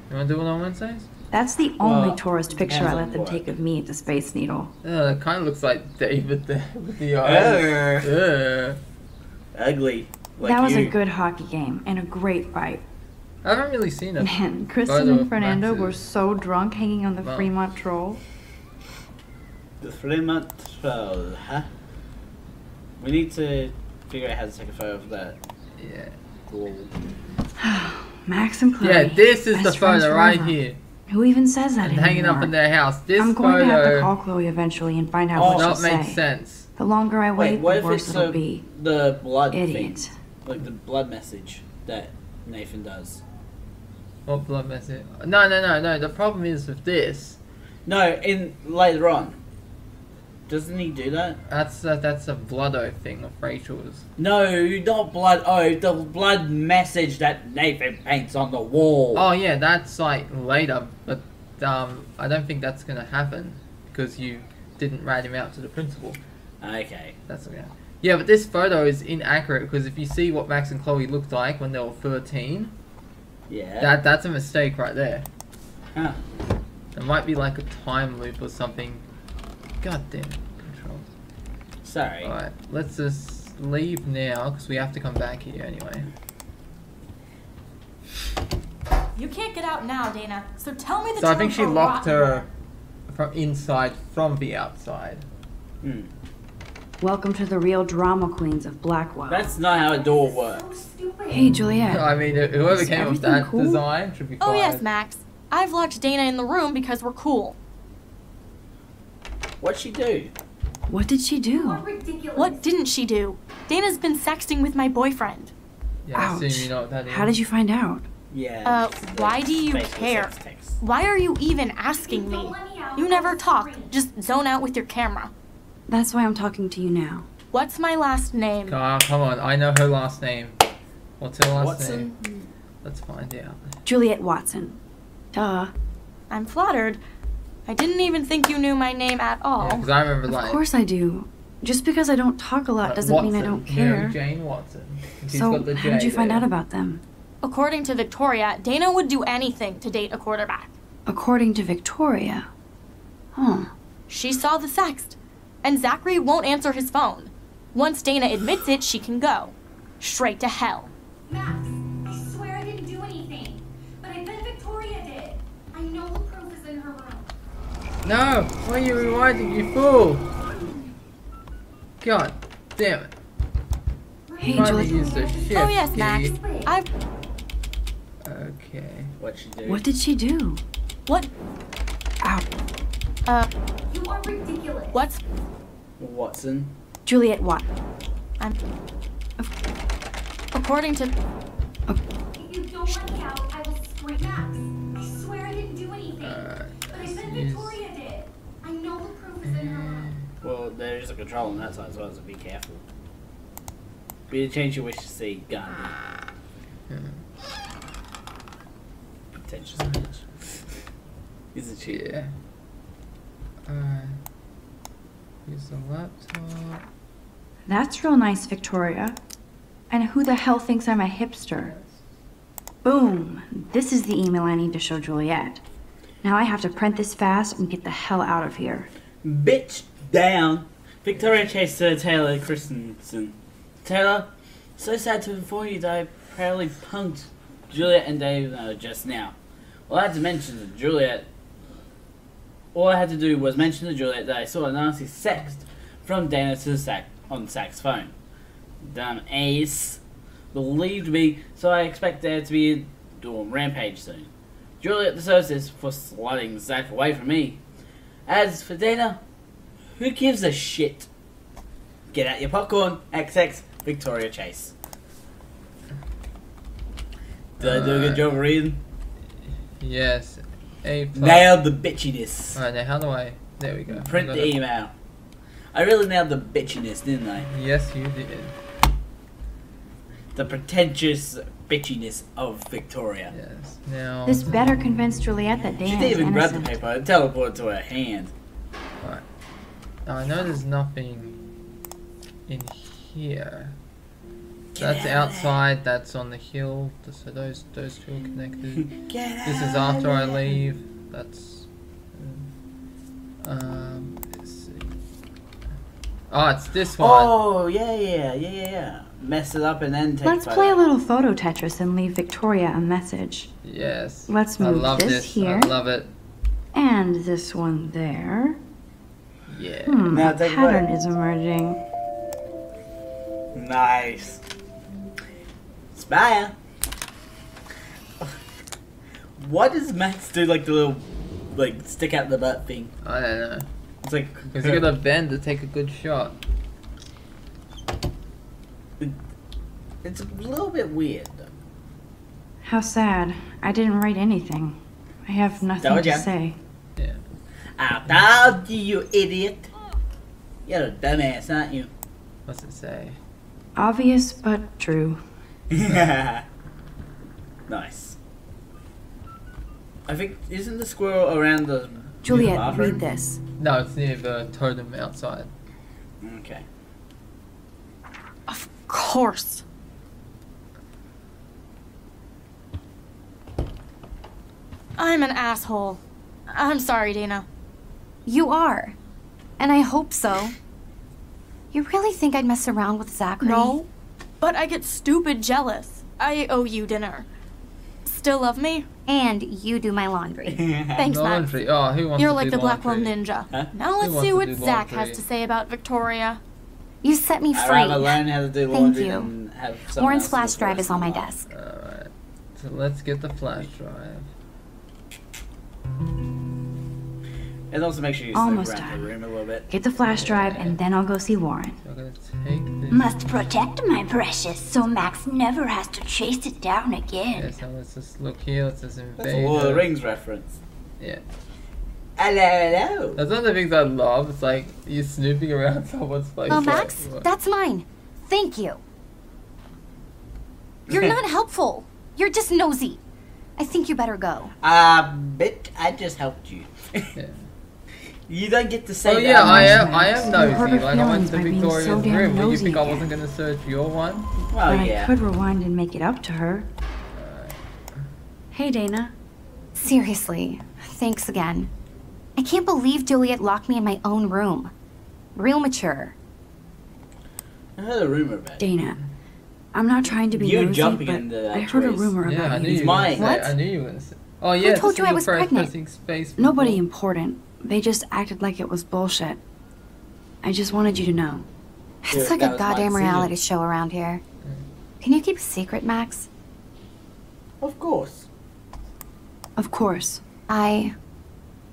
You want to do it on Wednesdays? That's the only tourist picture I let them take of me at the Space Needle. Yeah, it kind of looks like David there with the eyes. Ugly. Like that was a good hockey game and a great fight. I haven't really seen it. Man, Kristen and Fernando were so drunk hanging on the Fremont Troll. The Fremont Troll, huh? We need to figure out how to take a photo of that. Yeah. Cool. Max and Chloe. Yeah, this is the photo right here. Who even says that anymore? Hanging up in their house. This I'm going to have to call Chloe eventually and find out what she'll say. That makes sense. The longer I wait, the worse it'll be. The blood thing. Like the blood message that Nathan does. What blood message? No. The problem is with this. No, in later on. Doesn't he do that? That's a blood-o thing of Rachel's. No, not blood-o, the blood message that Nathan paints on the wall. Oh yeah, that's like later, but I don't think that's going to happen because you didn't rat him out to the principal. Okay. That's okay. Yeah, but this photo is inaccurate because if you see what Max and Chloe looked like when they were 13, yeah, that's a mistake right there. Huh. There might be like a time loop or something. God damn control. Sorry. Alright, let's just leave now because we have to come back here anyway. You can't get out now, Dana. So tell me the truth. So I think she locked her from inside from the outside. Hmm. Welcome to the real drama queens of Blackwell. That's not how a door works. So hey, Juliet. I mean, whoever came up with that design should be fired. Oh yes, Max. I've locked Dana in the room because we're cool. What'd she do? What did she do? What didn't she do? Dana's been sexting with my boyfriend. Yeah, ouch. I assume you know what that is. How did you find out? Yeah. Why do you care? Why are you even asking me? You never talk. Just zone out with your camera. That's why I'm talking to you now. What's my last name? God, come on. I know her last name. What's her last name? Let's find out. Juliet Watson. Duh. I'm flattered. I didn't even think you knew my name at all. Yeah, 'cause I remember like... Of course I do. Just because I don't talk a lot doesn't mean I don't care. Mary Jane Watson. So, how did you find out about them? According to Victoria, Dana would do anything to date a quarterback. According to Victoria? Huh. She saw the sext. And Zachary won't answer his phone. Once Dana admits it, she can go. Straight to hell. Max, I swear I didn't do anything. But I bet Victoria did. I know the proof is in her room. No! Why are you rewinding, you fool? God damn it. Hey, George. Oh yes, Max. I've... Okay. What'd she do? What did she do? What? Ow. You are ridiculous. What's... Watson? Juliet Watt. I'm... According to... If you don't let me out, I will scream. Max, I swear I didn't do anything. But I said Victoria did. I know the proof is in her lap. Well, there's a control on that side as well, so be careful. Be the change you wish to see, Gandhi. Pretentious bitch. He's a cheater. Yeah. Use the laptop. That's real nice, Victoria. And who the hell thinks I'm a hipster? Boom! This is the email I need to show Juliet. Now I have to print this fast and get the hell out of here. Bitch down! Victoria Chase to Taylor Christensen. Taylor, so sad to inform you that I proudly punked Juliet and Dave just now. Well, I had to mention to Juliet. All I had to do was mention to Juliet that I saw a nasty sext from Dana to the on Sack's phone. Damn ace. Believed me, so I expect there to be a dorm rampage soon. Juliet deserves this for sliding Sack away from me. As for Dana, who gives a shit? Get out your popcorn, XX Victoria Chase. Did I do a good job of reading? Yes. Nailed the bitchiness. Alright, now how do I... There we go. Print the email. I really nailed the bitchiness, didn't I? Yes, you did. The pretentious bitchiness of Victoria. Yes. Now... This better convince Juliet that Diane is innocent. She didn't even grab the paper and teleported to her hand. Alright. Now I know there's nothing in here. That's outside, that's on the hill, so those two are connected. This is after I leave, that's... Let's see. Oh, it's this one! Oh, yeah. Mess it up and then take Let's play a little photo Tetris and leave Victoria a message. Yes. Let's move this here. I love it. And this one there. Yeah. Hmm, now the pattern is emerging. Nice. Spire. What does Max do? Like the little, like stick out the butt thing. I don't know. It's like because you gotta bend to take a good shot. It's a little bit weird. How sad! I didn't write anything. I have nothing to say. Yeah. I told you, idiot. You're a dumbass, aren't you? What's it say? Obvious but true. Nice. I think isn't the squirrel around the Juliet, read this. No, it's near the totem outside. Okay. Of course. I'm an asshole. I'm sorry, Dana. You are. And I hope so. You really think I'd mess around with Zachary? No, but I get stupid jealous. I owe you dinner. Still love me? And you do my laundry. Thanks, laundry. Max. Oh, who wants You're to like do the laundry? Blackwell ninja. Huh? Now let's see what Zach has to say about Victoria. You set me free. I'd rather learn how to do laundry than have someone Warren's flash drive is on my desk. Alright, so let's get the flash drive. And also make sure you stick around the room a little bit. Get the flash drive and then I'll go see Warren. So I'm gonna take this. Must protect my precious so Max never has to chase it down again. Yeah, so let's just look here, let's just invade. That's a Lord of the Rings reference. Yeah. Hello. That's one of the things I love, it's like you're snooping around someone's place. Oh, Max, that's mine. Thank you. You're not helpful. You're just nosy. I think you better go. Bitch, I just helped you. Yeah. You don't get to say that. Oh yeah, I am nosy. Like I went to Victoria's room. Did you think I wasn't gonna search your one? Well, yeah. I could rewind and make it up to her. Hey, Dana. Seriously, thanks again. I can't believe Juliet locked me in my own room. Real mature. I heard a rumor about Dana. I'm not trying to be nosy, but I heard a rumor about you. What? I knew you were. Oh yeah. Who told you I was pregnant? Nobody important. They just acted like it was bullshit. I just wanted you to know. It's like a goddamn reality show around here. Can you keep a secret, Max? Of course. Of course. I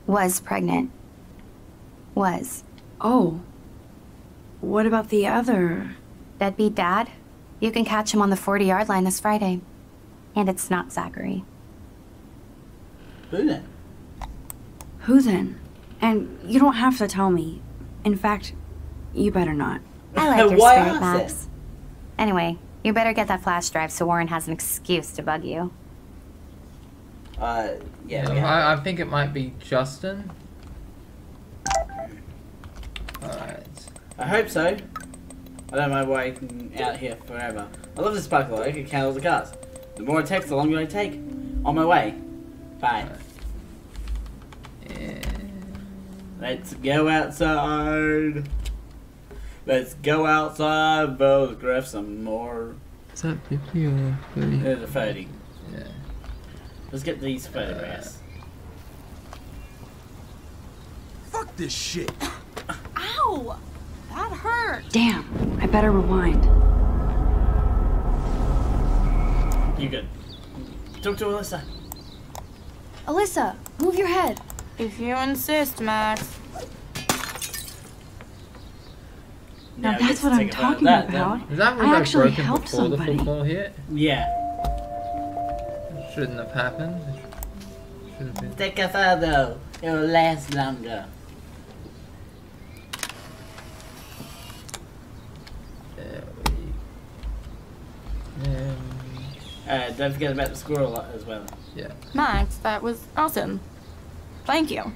was pregnant. Was. Oh. What about the other? Deadbeat dad? You can catch him on the 40-yard line this Friday. And it's not Zachary. Who then? Who then? And you don't have to tell me. In fact, you better not. I like your spirit, Max. Anyway, you better get that flash drive so Warren has an excuse to bug you. Yeah. I think it might be Justin. Alright. I hope so. I don't mind waiting out here forever. I love this sparkle. I can count all the cars. The more it takes, the longer I take. On my way. Bye. Right. Yeah. Let's go outside. Let's go outside, photograph some more. Is that 50 or 30? There's a 30. Yeah. Let's get these photographs. Fuck this shit. Ow! That hurt. Damn, I better rewind. You good. Talk to Alyssa. Alyssa, move your head. If you insist, Max. Now that's what I'm talking about. Is that where I actually helped somebody. Yeah. It shouldn't have happened. It should have been. Take a photo. It will last longer. There we go. Don't forget about the squirrel as well. Yeah. Max, that was awesome. Thank you.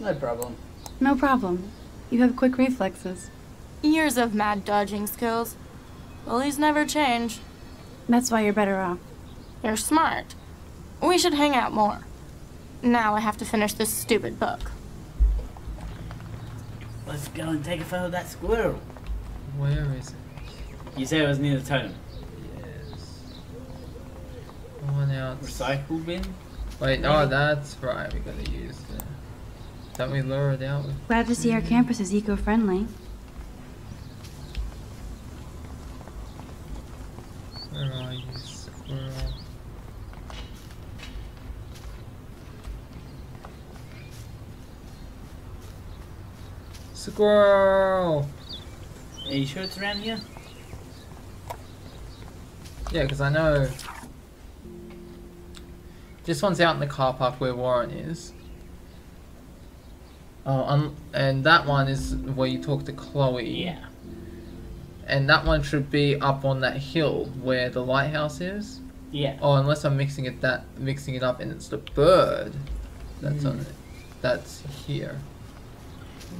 No problem. No problem. You have quick reflexes. Years of mad dodging skills. Well, these never change. That's why you're better off. You're smart. We should hang out more. Now I have to finish this stupid book. Let's go and take a photo of that squirrel. Where is it? You said it was near the totem. Yes. One out. Recycle bin? Wait, oh, that's right. We gotta use the... Don't we lower it out? Glad to see our campus is eco-friendly. Where are you, squirrel? Squirrel! Are you sure it's around here? Yeah, because I know... This one's out in the car park where Warren is. Oh, and that one is where you talk to Chloe. Yeah. And that one should be up on that hill where the lighthouse is. Yeah. Oh, unless I'm mixing it up, and it's the bird that's on it. That's here.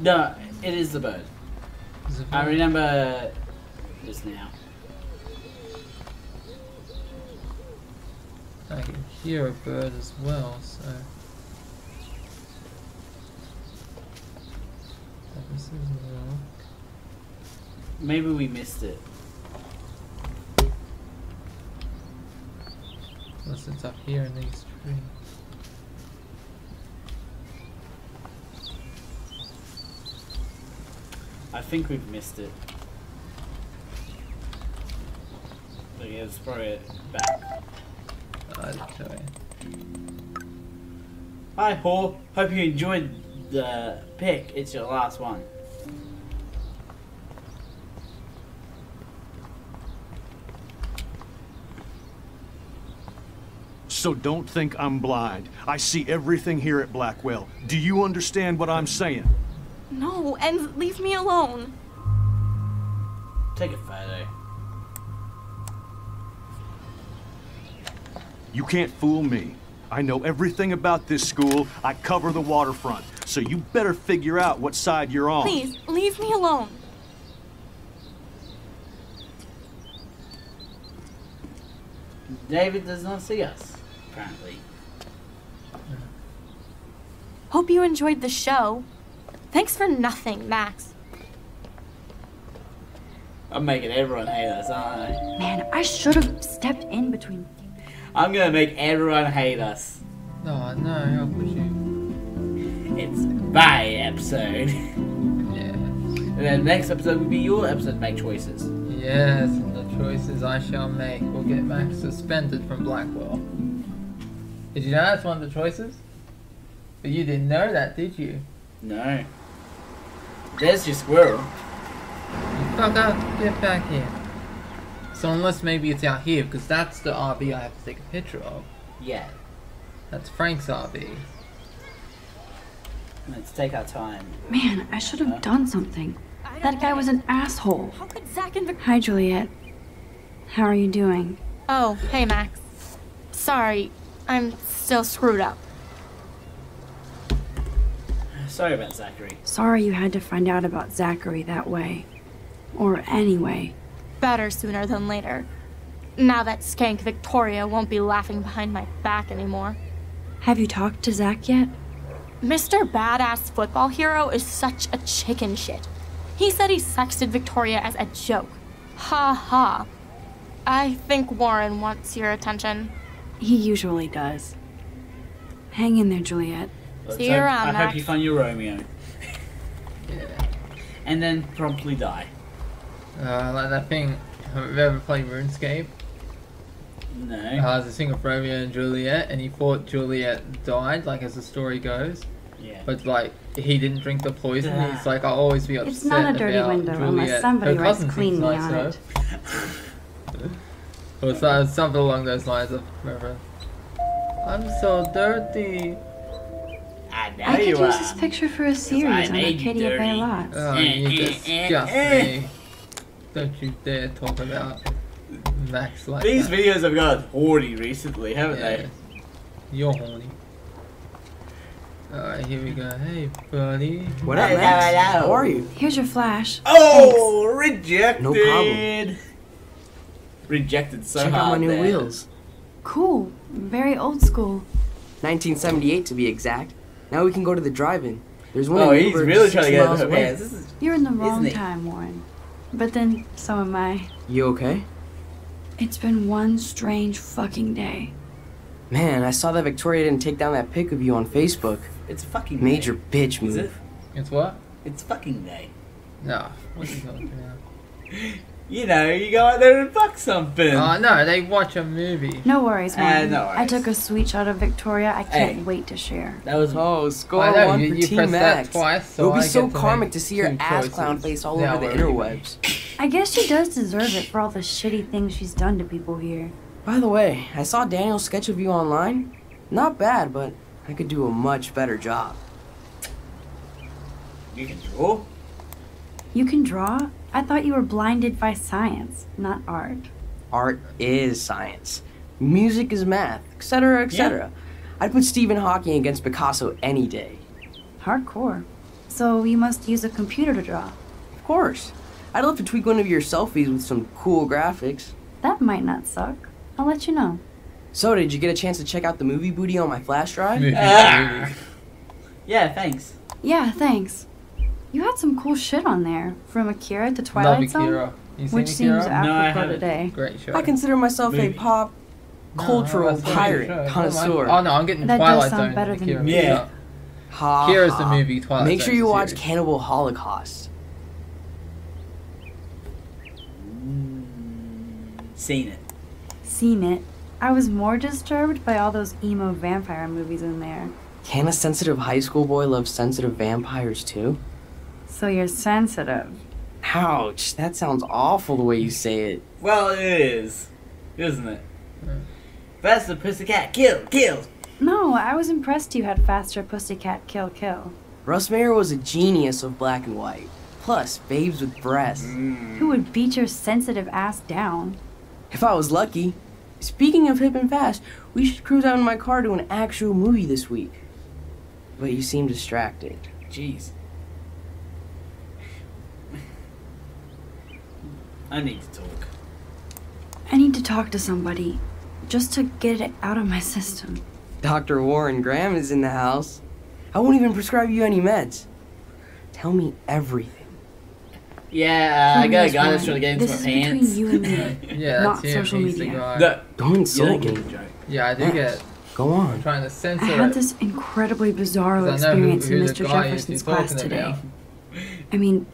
No, it is the bird. I remember this now. I can hear a bird as well, so. Maybe we missed it. Unless it's up here in these trees. I think we've missed it. But yeah, let's throw it back. Okay. Hi, Paul. Hope you enjoyed the pick. It's your last one. So don't think I'm blind. I see everything here at Blackwell. Do you understand what I'm saying? No, and leave me alone. Take a photo. You can't fool me. I know everything about this school. I cover the waterfront. So you better figure out what side you're on. Please, leave me alone. David does not see us, apparently. Hope you enjoyed the show. Thanks for nothing, Max. I'm making everyone hate us, aren't I? Man, I should have stepped in between. I'm gonna make everyone hate us. Oh, no, I'll put you. It's my episode. Yeah. And then the next episode will be your episode to make choices. Yes, and the choices I shall make will get Max suspended from Blackwell. Did you know that's one of the choices? But you didn't know that, did you? No. There's your squirrel. You fuck up, get back here. So unless maybe it's out here, because that's the RV I have to take a picture of. Yeah. That's Frank's RV. Let's take our time. Man, I should have done something. That guy was an asshole. How could Zach and Hi, Juliet. How are you doing? Oh, hey, Max. Sorry, I'm still screwed up. Sorry about Zachary. Sorry you had to find out about Zachary that way. Or anyway. Better sooner than later. Now that skank Victoria won't be laughing behind my back anymore. Have you talked to Zach yet? Mr. Badass Football Hero is such a chicken shit. He said he sexted Victoria as a joke. Ha ha. I think Warren wants your attention. He usually does. Hang in there, Juliet. See you around, Max. I hope you find your Romeo. Yeah. And then promptly die. Like that thing. Have you ever played RuneScape? No. There's a thing of Romeo and Juliet, and he thought Juliet died, like as the story goes. Yeah. But like, he didn't drink the poison. Yeah. He's like, I'll always be upset about Juliet. It's not a dirty window unless somebody writes clean me on it. Or something along those lines. I remember. I'm so dirty. I could use this picture for a series on Arcadia by lots. Oh, you disgust me. Don't you dare talk about Max like These that. Videos have got horny recently, haven't they? You're horny. Alright, here we go. Hey, buddy. What up, Max? How are you? Here's your flash. Oh, thanks. Rejected! No problem. Rejected so Check hard out my new there. Wheels. Cool. Very old school. 1978 to be exact. Now we can go to the drive-in. There's one. Oh, he's really trying to get out of my hands. You're in the wrong time, Warren. But then, so am I. You okay? It's been one strange fucking day. Man, I saw that Victoria didn't take down that pic of you on Facebook. It's fucking major day. Bitch move. Is it? It's what? It's fucking day. No. What's he talking about? You know, you go out there and fuck something. Oh no, they watch a movie. No worries, man. No worries. I took a sweet shot of Victoria. I can't wait to share. That was score one for Team Max. Twice, it would be so karmic to see your ass clown face all over the interwebs. I guess she does deserve it for all the shitty things she's done to people here. By the way, I saw Daniel's sketch of you online. Not bad, but I could do a much better job. You can draw. You can draw? I thought you were blinded by science, not art. Art is science. Music is math, etc., etc. Yeah. I'd put Stephen Hawking against Picasso any day. Hardcore. So you must use a computer to draw. Of course. I'd love to tweak one of your selfies with some cool graphics. That might not suck. I'll let you know. So, did you get a chance to check out the movie booty on my flash drive? Yeah, thanks. Yeah, thanks. You had some cool shit on there, from Akira to Twilight Zone, which seems apropos today. Great show. I consider myself a pop cultural pirate connoisseur. Oh no, I'm getting Twilight Zone. That does sound better than me. Yeah. Akira's the movie. Twilight Zone. Make sure you watch Cannibal Holocaust. Seen it. Seen it. I was more disturbed by all those emo vampire movies in there. Can a sensitive high school boy love sensitive vampires too? So you're sensitive. Ouch, that sounds awful the way you say it. Well, it is, isn't it? Faster Pussycat Kill Kill! No, I was impressed you had Faster Pussycat Kill Kill. Russ Meyer was a genius of black and white. Plus, babes with breasts. Who would beat your sensitive ass down? If I was lucky. Speaking of hip and fast, we should cruise out in my car to an actual movie this week. But you seem distracted. Jeez. I need to talk. I need to talk to somebody, just to get it out of my system. Dr. Warren Graham is in the house. I won't even prescribe you any meds. Tell me everything. Yeah, I got a guy that's trying to get into my pants. This is between you and me, not social media. Don't insult me. Yeah, I do get Go on. I'm trying to censor it. I had this incredibly bizarro experience in Mr. Jefferson's class today. I mean,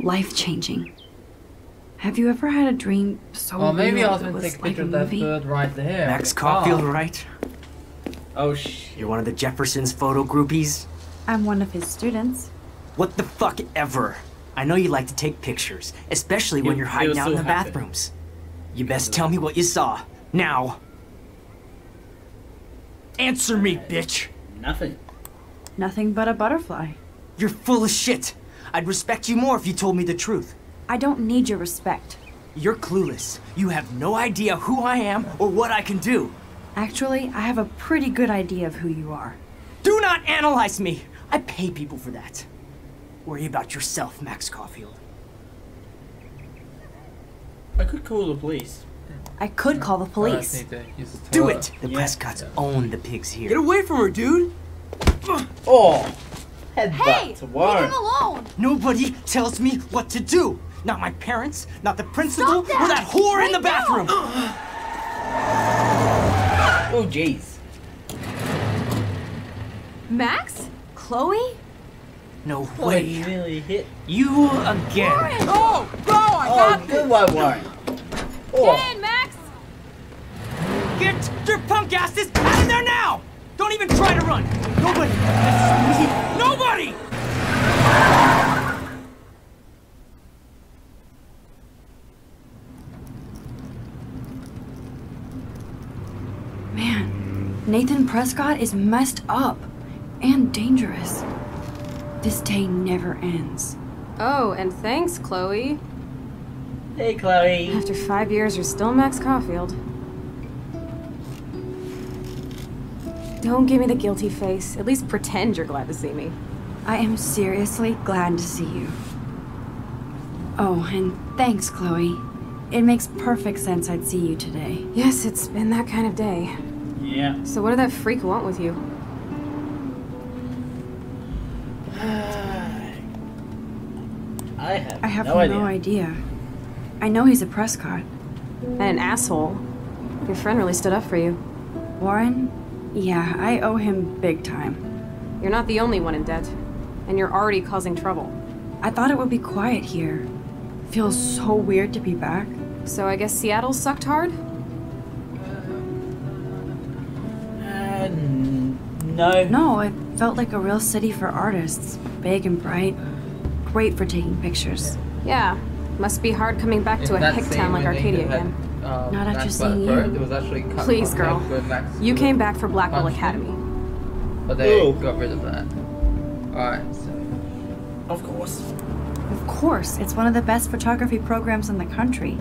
life-changing. Have you ever had a dream so real? Well, maybe I was going to take a picture of that bird right there. Max Caulfield, right? Oh, shit. You're one of the Jefferson's photo groupies? I'm one of his students. What the fuck ever? I know you like to take pictures, especially when you're hiding out in the bathrooms. You best tell me what you saw. Now. Answer me, bitch. Nothing. Nothing but a butterfly. You're full of shit. I'd respect you more if you told me the truth. I don't need your respect. You're clueless. You have no idea who I am or what I can do. Actually, I have a pretty good idea of who you are. Do not analyze me! I pay people for that. Worry about yourself, Max Caulfield. I could call the police. I could call the police. Do it! The Prescotts own the pigs here. Get away from her, dude! Oh! Hey! Leave him alone! Nobody tells me what to do! Not my parents, not the principal, or that whore in the bathroom! Oh, jeez. Max? Chloe? No way. Really hit. You again. Warren. Oh, bro, I got this. Good one, Warren. Oh. Get in, Max. Get your punk asses out of there now. Don't even try to run. Nobody. Nobody. Man, Nathan Prescott is messed up and dangerous. This day never ends. Oh, and thanks, Chloe. Hey, Chloe. After 5 years, you're still Max Caulfield. Don't give me the guilty face. At least pretend you're glad to see me. I am seriously glad to see you. Oh, and thanks, Chloe. It makes perfect sense I'd see you today. Yes, it's been that kind of day. Yeah. So what did that freak want with you? I have no idea. I know he's a Prescott. And an asshole. Your friend really stood up for you. Warren? Yeah, I owe him big time. You're not the only one in debt. And you're already causing trouble. I thought it would be quiet here. Feels so weird to be back. So I guess Seattle sucked hard? No. No, it felt like a real city for artists. Big and bright. Great for taking pictures. Yeah, must be hard coming back to a hick town like Arcadia again. Not after seeing you. Please, girl. You came back for Blackwell Academy. But they got rid of that. Alright, so... Of course. Of course. It's one of the best photography programs in the country.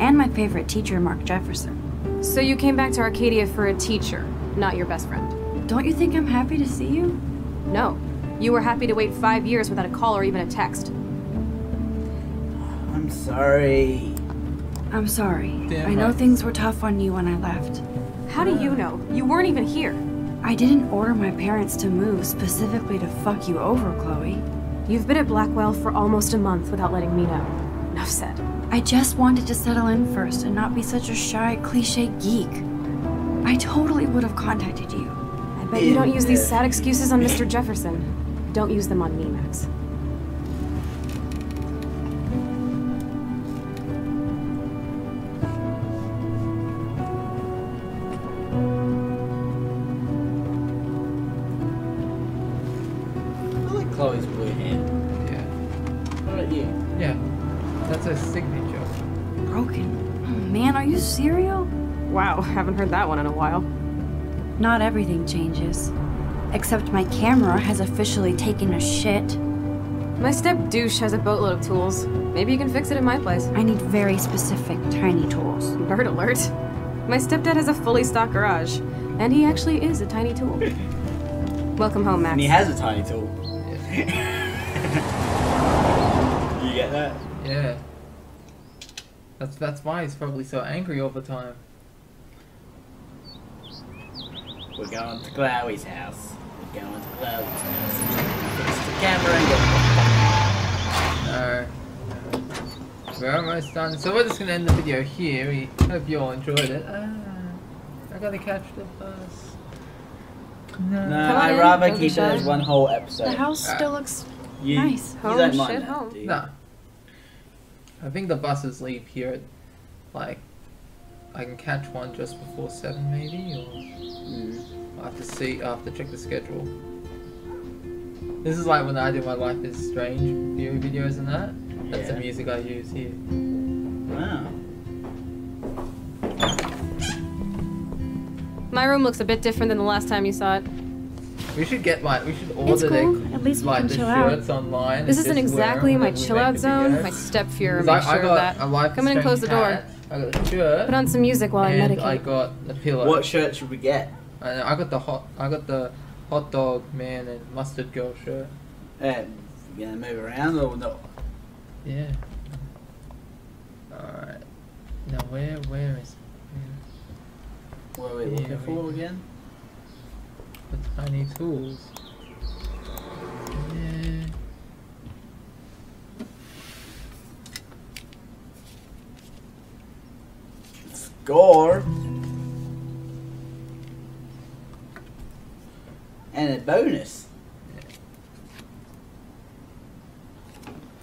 And my favorite teacher, Mark Jefferson. So you came back to Arcadia for a teacher, not your best friend. Don't you think I'm happy to see you? No. You were happy to wait 5 years without a call or even a text. I'm sorry. I'm sorry. Damn, I know things were tough on you when I left. How do you know? You weren't even here. I didn't order my parents to move specifically to fuck you over, Chloe. You've been at Blackwell for almost a month without letting me know. Enough said. I just wanted to settle in first and not be such a shy, cliche geek. I totally would have contacted you. But you don't use these sad excuses on Mr. Jefferson. Don't use them on me, Max. I like Chloe's blue hair. Yeah. What about you? Yeah. That's her signature. Broken. Oh, man, are you serial? Wow, haven't heard that one in a while. Not everything changes. Except my camera has officially taken a shit. My step-douche has a boatload of tools. Maybe you can fix it in my place. I need very specific tiny tools. Bird alert. My stepdad has a fully stocked garage. And he actually is a tiny tool. Welcome home, Max. And he has a tiny tool. Yeah. You get that? Yeah. That's why he's probably so angry all the time. We're going to Chloe's house. We're going to Chloe's house. Fix the camera and go. No. We're almost done. So we're just going to end the video here. We hope you all enjoyed it. I got to catch the bus. No. I rather keep it as one whole episode. The house still looks nice. Home shit home. No. I think the buses leave here at, like, I can catch one just before 7 maybe, or I'll have to see, I'll have to check the schedule. This is like when I do my Life is Strange theory videos and that. That's the music I use here. Wow. My room looks a bit different than the last time you saw it. We should get like, we should order the shirts online. This isn't exactly my chill out zone, my step fear, I'm sure of that. Come in and close the door. I got the shirt. Put on some music while I medicate. And I got the pillow. What shirt should we get? I got the hot dog man and mustard girl shirt. And we're gonna move around or not? Yeah. Alright. Now where is it? What are we looking for again? The tiny tools. Yeah. Score! And a bonus!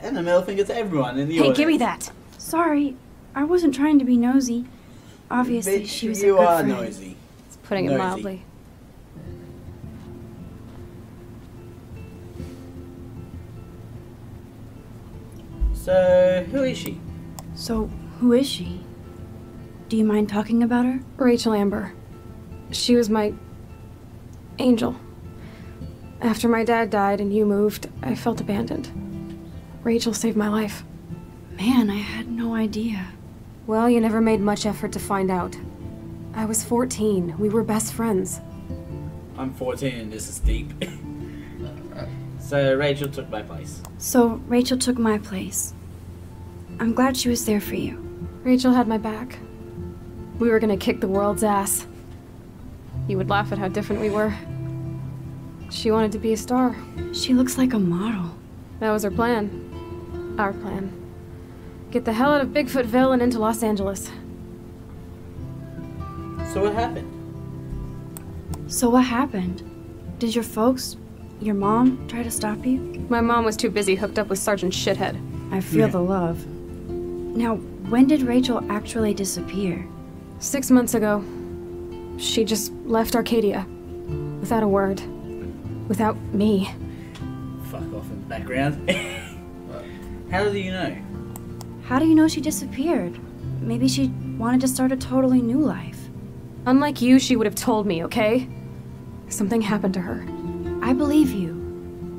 And a middle finger to everyone in the audience. Hey, give me that! Sorry, I wasn't trying to be nosy. Obviously, she was a good friend. You are nosy. It's putting it mildly. So, who is she? Do you mind talking about her? Rachel Amber. She was my angel. After my dad died and you moved, I felt abandoned. Rachel saved my life. Man, I had no idea. Well, you never made much effort to find out. I was 14. We were best friends. I'm 14 and this is deep. So Rachel took my place. I'm glad she was there for you. Rachel had my back. We were gonna kick the world's ass. You would laugh at how different we were. She wanted to be a star. She looks like a model. That was her plan. Our plan. Get the hell out of Bigfootville and into Los Angeles. So what happened? Did your folks... your mom tried to stop you? My mom was too busy hooked up with Sergeant Shithead. I feel the love. Now, when did Rachel actually disappear? 6 months ago. She just left Arcadia. Without a word. Without me. Fuck off in the background. How do you know? How do you know she disappeared? Maybe she wanted to start a totally new life. Unlike you, she would have told me, okay? Something happened to her. I believe you.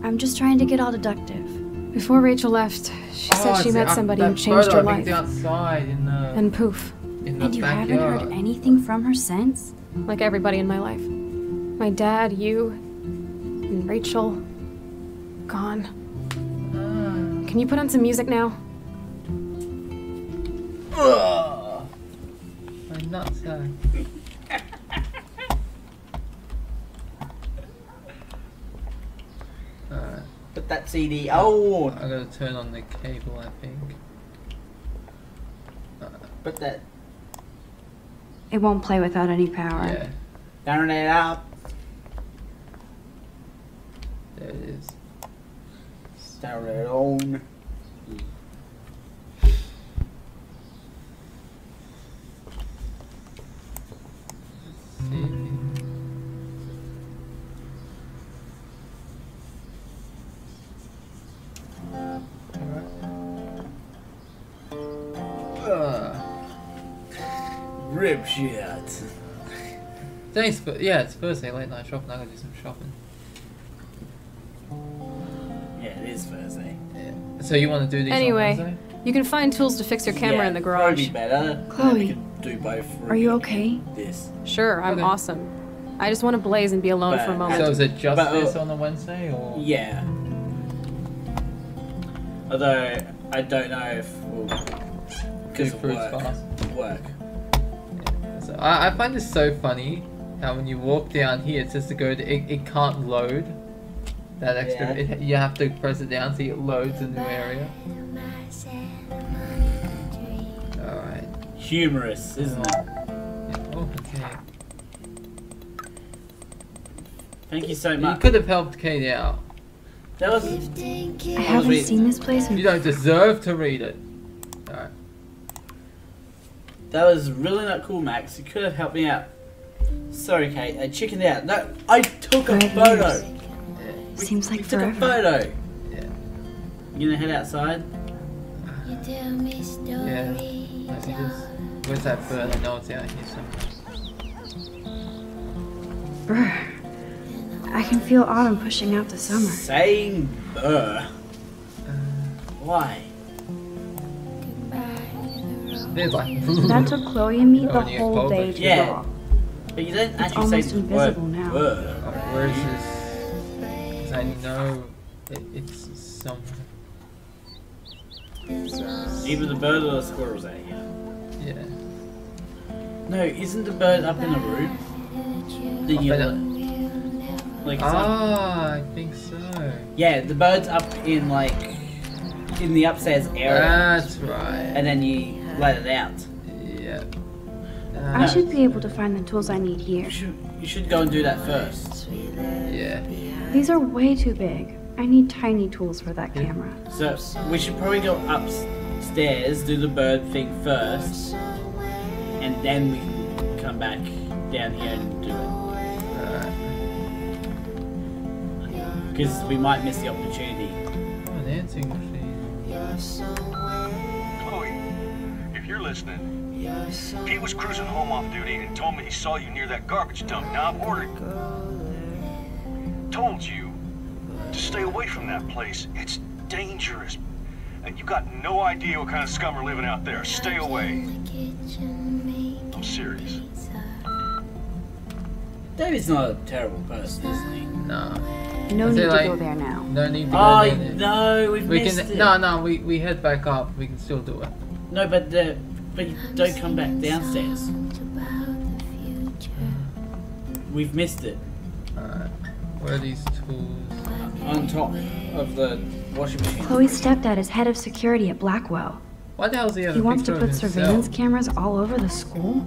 I'm just trying to get all deductive. Before Rachel left, she said she met somebody who changed her life. And poof. And you haven't heard anything from her since? Like everybody in my life. My dad, you, and Rachel. Gone. Can you put on some music now? I'm not sorry. But that CD. Oh, I gotta turn on the cable, I think. But that. It won't play without any power. Yeah. Turn it up. There it is. Start it on. CD. Rip shit. Thanks, but yeah, it's Thursday, late night shopping. I gotta do some shopping. Yeah, it is Thursday. Yeah. So you want to do these on Thursday? Anyway, you can find tools to fix your camera in the garage. Probably better. Chloe, we can do both. Are you okay? This. Sure, I'm awesome. I just want to blaze and be alone for a moment. So is it just this on the Wednesday, or? Yeah. Although I don't know if we'll do work. So I find this so funny how when you walk down here it says to go to it can't load that extra you have to press it down so it loads a new area. Alright. Humorous, isn't it? Yeah. Oh, okay. Thank you so much. You could have helped Kate out. That was... I haven't seen this place. You don't deserve to read it. Alright. That was really not cool, Max. You could have helped me out. Sorry, Kate. I chickened out. No, I took a photo. Seems like forever. Took a photo. Yeah. You gonna head outside? You tell me story. Yeah. I think it's... Where's that bird? I know it's out here somewhere. Brr. I can feel autumn pushing out the summer. Saying burr. Why? That took Chloe and me the whole day to walk. But you don't actually say invisible now. Where is this? Because I know it's somewhere. Either the bird or the squirrel's out here. Yeah. No, isn't the bird up in a root? The yellow. Like I think so. Yeah, the bird's up in in the upstairs area. That's right. And then you let it out. Yeah. I should be able to find the tools I need here. You should go and do that first. Yeah. These are way too big. I need tiny tools for that camera. So we should probably go upstairs, do the bird thing first, and then we can come back down here and do it. Because we might miss the opportunity. Oh, dancing machine. Chloe, if you're listening, Pete was cruising home off duty and told me he saw you near that garbage dump. Now I've ordered. Told you to stay away from that place. It's dangerous. And you got no idea what kind of scum are living out there. Stay away. I'm serious. David's not a terrible person, is he? No. No need to go there now. No need to go there. No, we missed it. No, we head back up. We can still do it. No, but you don't come back downstairs. We've missed it. Alright. Where are these tools? On top of the washing machine. Chloe's stepdad is head of security at Blackwell. What the hell is he? He wants to put surveillance cameras all over the school.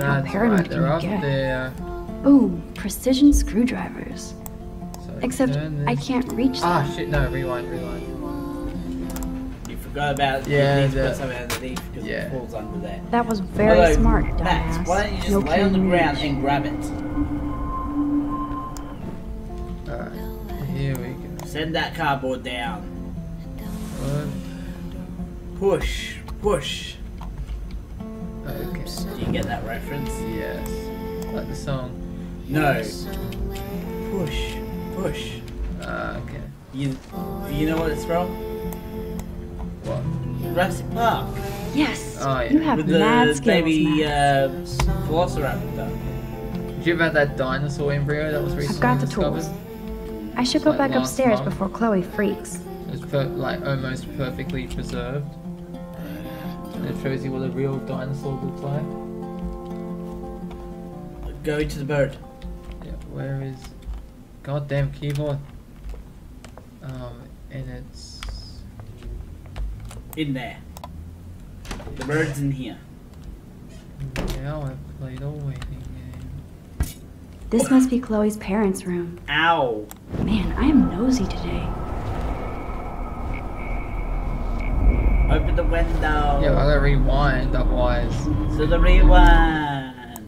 How paranoid can you get? There. Boom! Precision screwdrivers. Except I can't reach them. Ah, shit, no, rewind. You forgot about it. Yeah, you need to put something underneath because it falls under there. That was very smart, dumbass. Max, why don't you just lay on the ground and grab it? Alright, here we go. Send that cardboard down. Push. Okay. Do you get that reference? Yes. Like the song. No. Push. Okay. Do you know what it's from? What? Jurassic Park. Yes. Oh, yeah. You have mad skills, Max. Velociraptor. Did you ever have that dinosaur embryo that was recently discovered? I've got the tools. I should go back upstairs before Chloe freaks. It's almost perfectly preserved. And it shows you what a real dinosaur looks like. Go to the bird. Yeah. Where is? Goddamn keyboard. And it's in there. The bird's in here. Now I've played all waiting game. This must be Chloe's parents' room. Ow. Man, I am nosy today. Open the window. Yeah, I gotta rewind otherwise. So the rewind.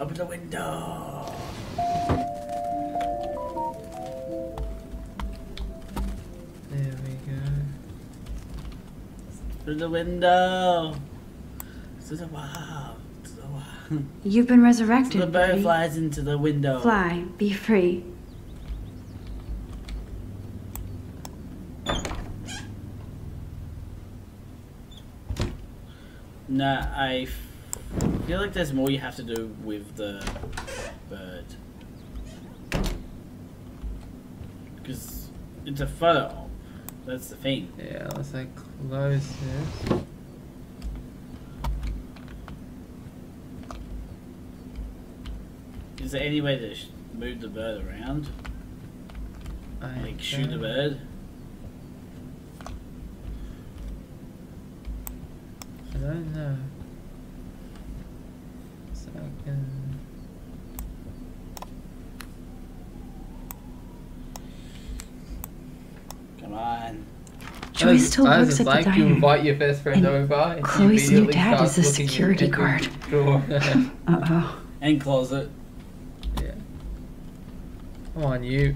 Open the window. Through the window. Through the wild. You've been resurrected. So the bird flies into the window. Fly, be free. Nah, I feel like there's more you have to do with the bird. Because it's a photo. That's the thing. Yeah, let's close this. Is there any way to move the bird around? Shoot the bird? I don't know. So I can... on. Joy still looks at the diner. Invite your best friend over. Chloe's new dad is a security guard. Uh-oh. And closet. Yeah. Come on, you.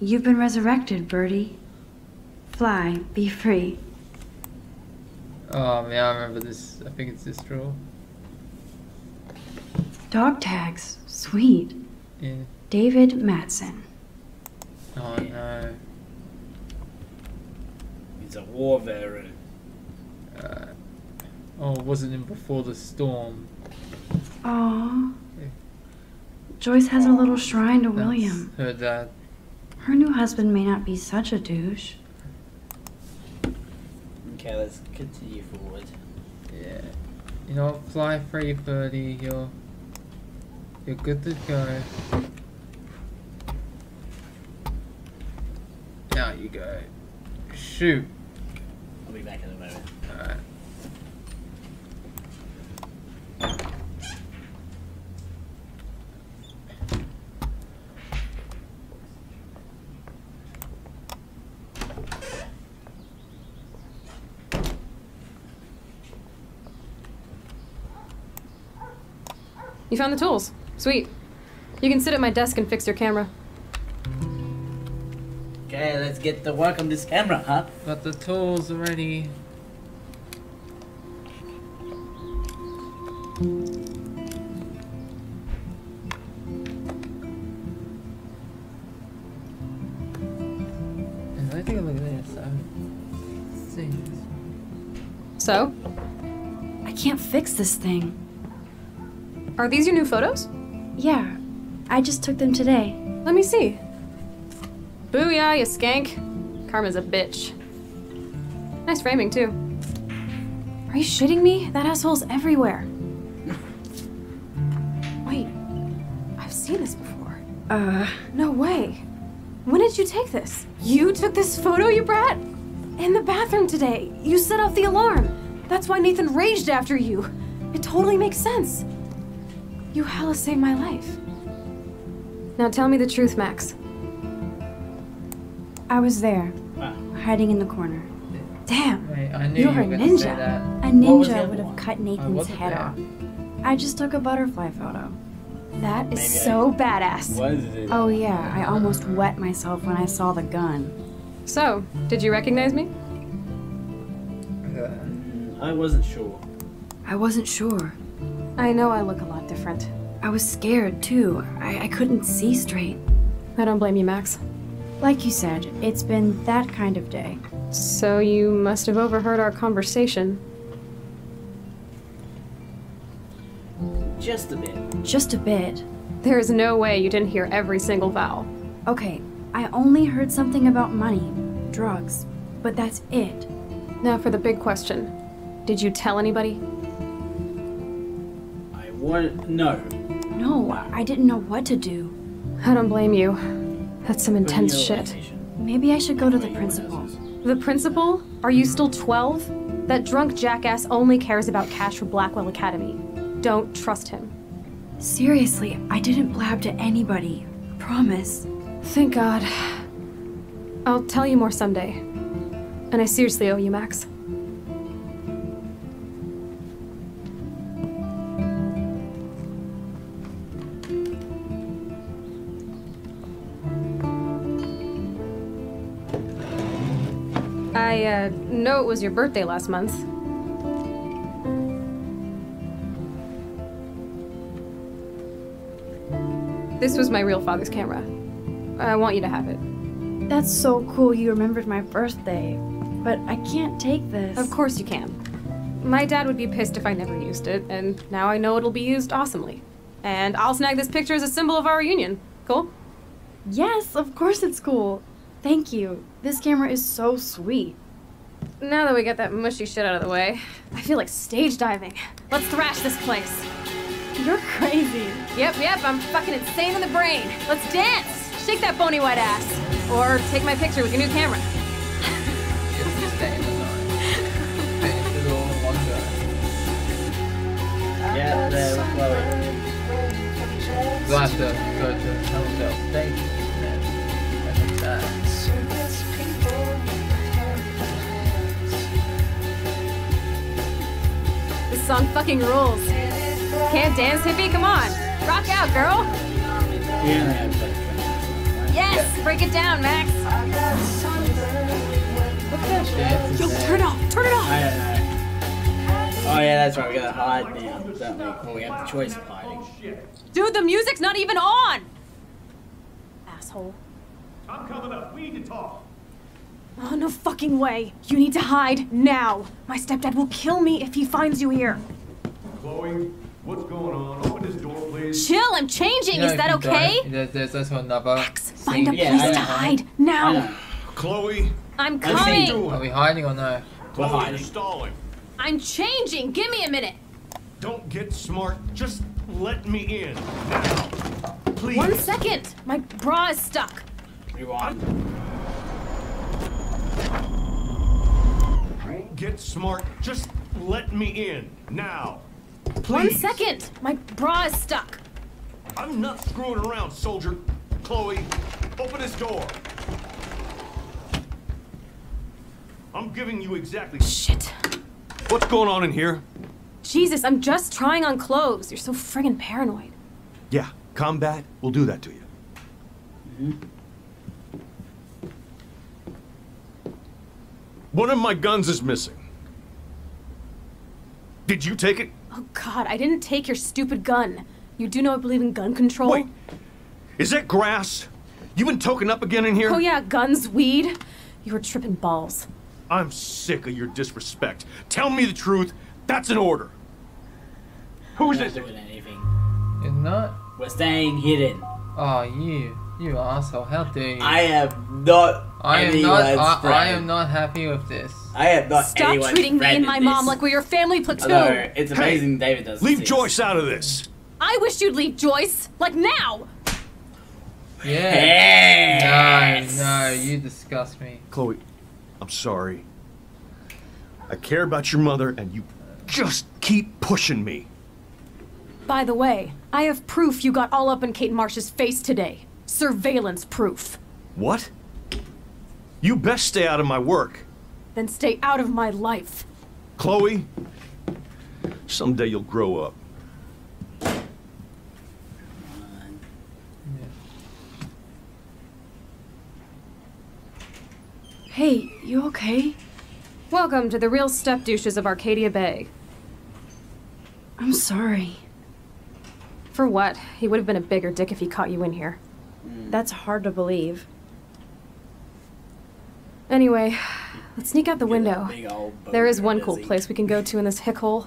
You've been resurrected, Birdie. Fly, be free. Oh, man, I remember this. I think it's this drawer. Dog tags. Sweet. Yeah. David Madsen. Oh, no. He's a war veteran. Oh, it wasn't in Before the Storm. Aww. Yeah. Joyce has a little shrine to William. Her dad. Her new husband may not be such a douche. Okay, let's continue forward. Yeah. You know, fly free, Birdie. You're good to go. Now you go. Shoot. I'll be back in a moment. Alright. You found the tools. Sweet. You can sit at my desk and fix your camera. Okay, let's get to work on this camera, huh? Got the tools already. And I think I look at this. Let's see. So? I can't fix this thing. Are these your new photos? Yeah, I just took them today. Let me see. Booyah, you skank. Karma's a bitch. Nice framing, too. Are you shitting me? That asshole's everywhere. Wait, I've seen this before. No way. When did you take this? You took this photo, you brat? In the bathroom today. You set off the alarm. That's why Nathan raged after you. It totally makes sense. You hella saved my life. Now tell me the truth, Max. I was there, hiding in the corner. Damn, wait, I knew you're a ninja. A ninja would have cut Nathan's head off. I just took a butterfly photo. That is so badass. Oh yeah, I almost wet myself when I saw the gun. So, did you recognize me? I wasn't sure. I wasn't sure. I know I look a lot different. I was scared, too. I couldn't see straight. I don't blame you, Max. Like you said, it's been that kind of day. So you must have overheard our conversation. Just a bit. Just a bit. There is no way you didn't hear every single vowel. Okay, I only heard something about money, drugs, but that's it. Now for the big question. Did you tell anybody? What? No. No, I didn't know what to do. I don't blame you. That's some intense shit. Maybe I should go to the principal. The principal? Are you still 12? That drunk jackass only cares about cash for Blackwell Academy. Don't trust him. Seriously, I didn't blab to anybody. Promise. Thank God. I'll tell you more someday. And I seriously owe you, Max. I know it was your birthday last month. This was my real father's camera. I want you to have it. That's so cool you remembered my birthday, but I can't take this. Of course you can. My dad would be pissed if I never used it, and now I know it'll be used awesomely. And I'll snag this picture as a symbol of our reunion. Cool? Yes, of course it's cool. Thank you. This camera is so sweet. Now that we got that mushy shit out of the way, I feel like stage diving. Let's thrash this place. You're crazy. Yep, I'm fucking insane in the brain. Let's dance! Shake that bony white ass. Or take my picture with your new camera. Yeah, there we go. You'll have to go to a hotel station and have a time. This song fucking rules. Can't dance, hippie? Come on. Rock out, girl. Yeah. Yes! Break it down, Max. Yo, turn it off. Turn it off. Oh, yeah, that's right. We gotta hide now. Well, we have the choice of hiding. Dude, the music's not even on! Asshole. I'm coming up. We need to talk. Oh, no fucking way. You need to hide now. My stepdad will kill me if he finds you here. Chloe, what's going on? Open this door, please. Chill, I'm changing. Is that okay? There's another. Max, find a place to hide now. Chloe, I'm coming. Are we hiding or no? We're hiding. You're stalling. I'm changing. Give me a minute. Don't get smart. Just let me in now, please. 1 second. My bra is stuck. Rewind. Don't get smart. Just let me in now, please. 1 second. My bra is stuck. I'm not screwing around, soldier. Chloe, open this door. I'm giving you exactly. Shit. What's going on in here? Jesus, I'm just trying on clothes. You're so friggin' paranoid. Yeah, combat will do that to you. Mm-hmm. One of my guns is missing. Did you take it? Oh God, I didn't take your stupid gun. You do know I believe in gun control. Wait, is that grass? You been token up again in here? Oh yeah, guns, weed. You were tripping balls. I'm sick of your disrespect. Tell me the truth. That's an order. Who's it? Doing anything. It's not. We're staying hidden. Oh, you asshole! How dare you? I am not. I am not happy with this. I am not. Stop treating me and my mom like we're your family platoon. Although, it's amazing David does. Leave Joyce out of this. I wish you'd leave Joyce, like now. Yeah. Yes. No, you disgust me. Chloe, I'm sorry. I care about your mother, and you. Just keep pushing me. By the way, I have proof you got all up in Kate Marsh's face today. Surveillance proof. What? You best stay out of my work. Then stay out of my life. Chloe, someday you'll grow up. Hey, you okay? Welcome to the real step douches of Arcadia Bay. I'm sorry. For what? He would have been a bigger dick if he caught you in here. That's hard to believe. Anyway, let's sneak out the window. There is one cool place we can go to in this hick hole.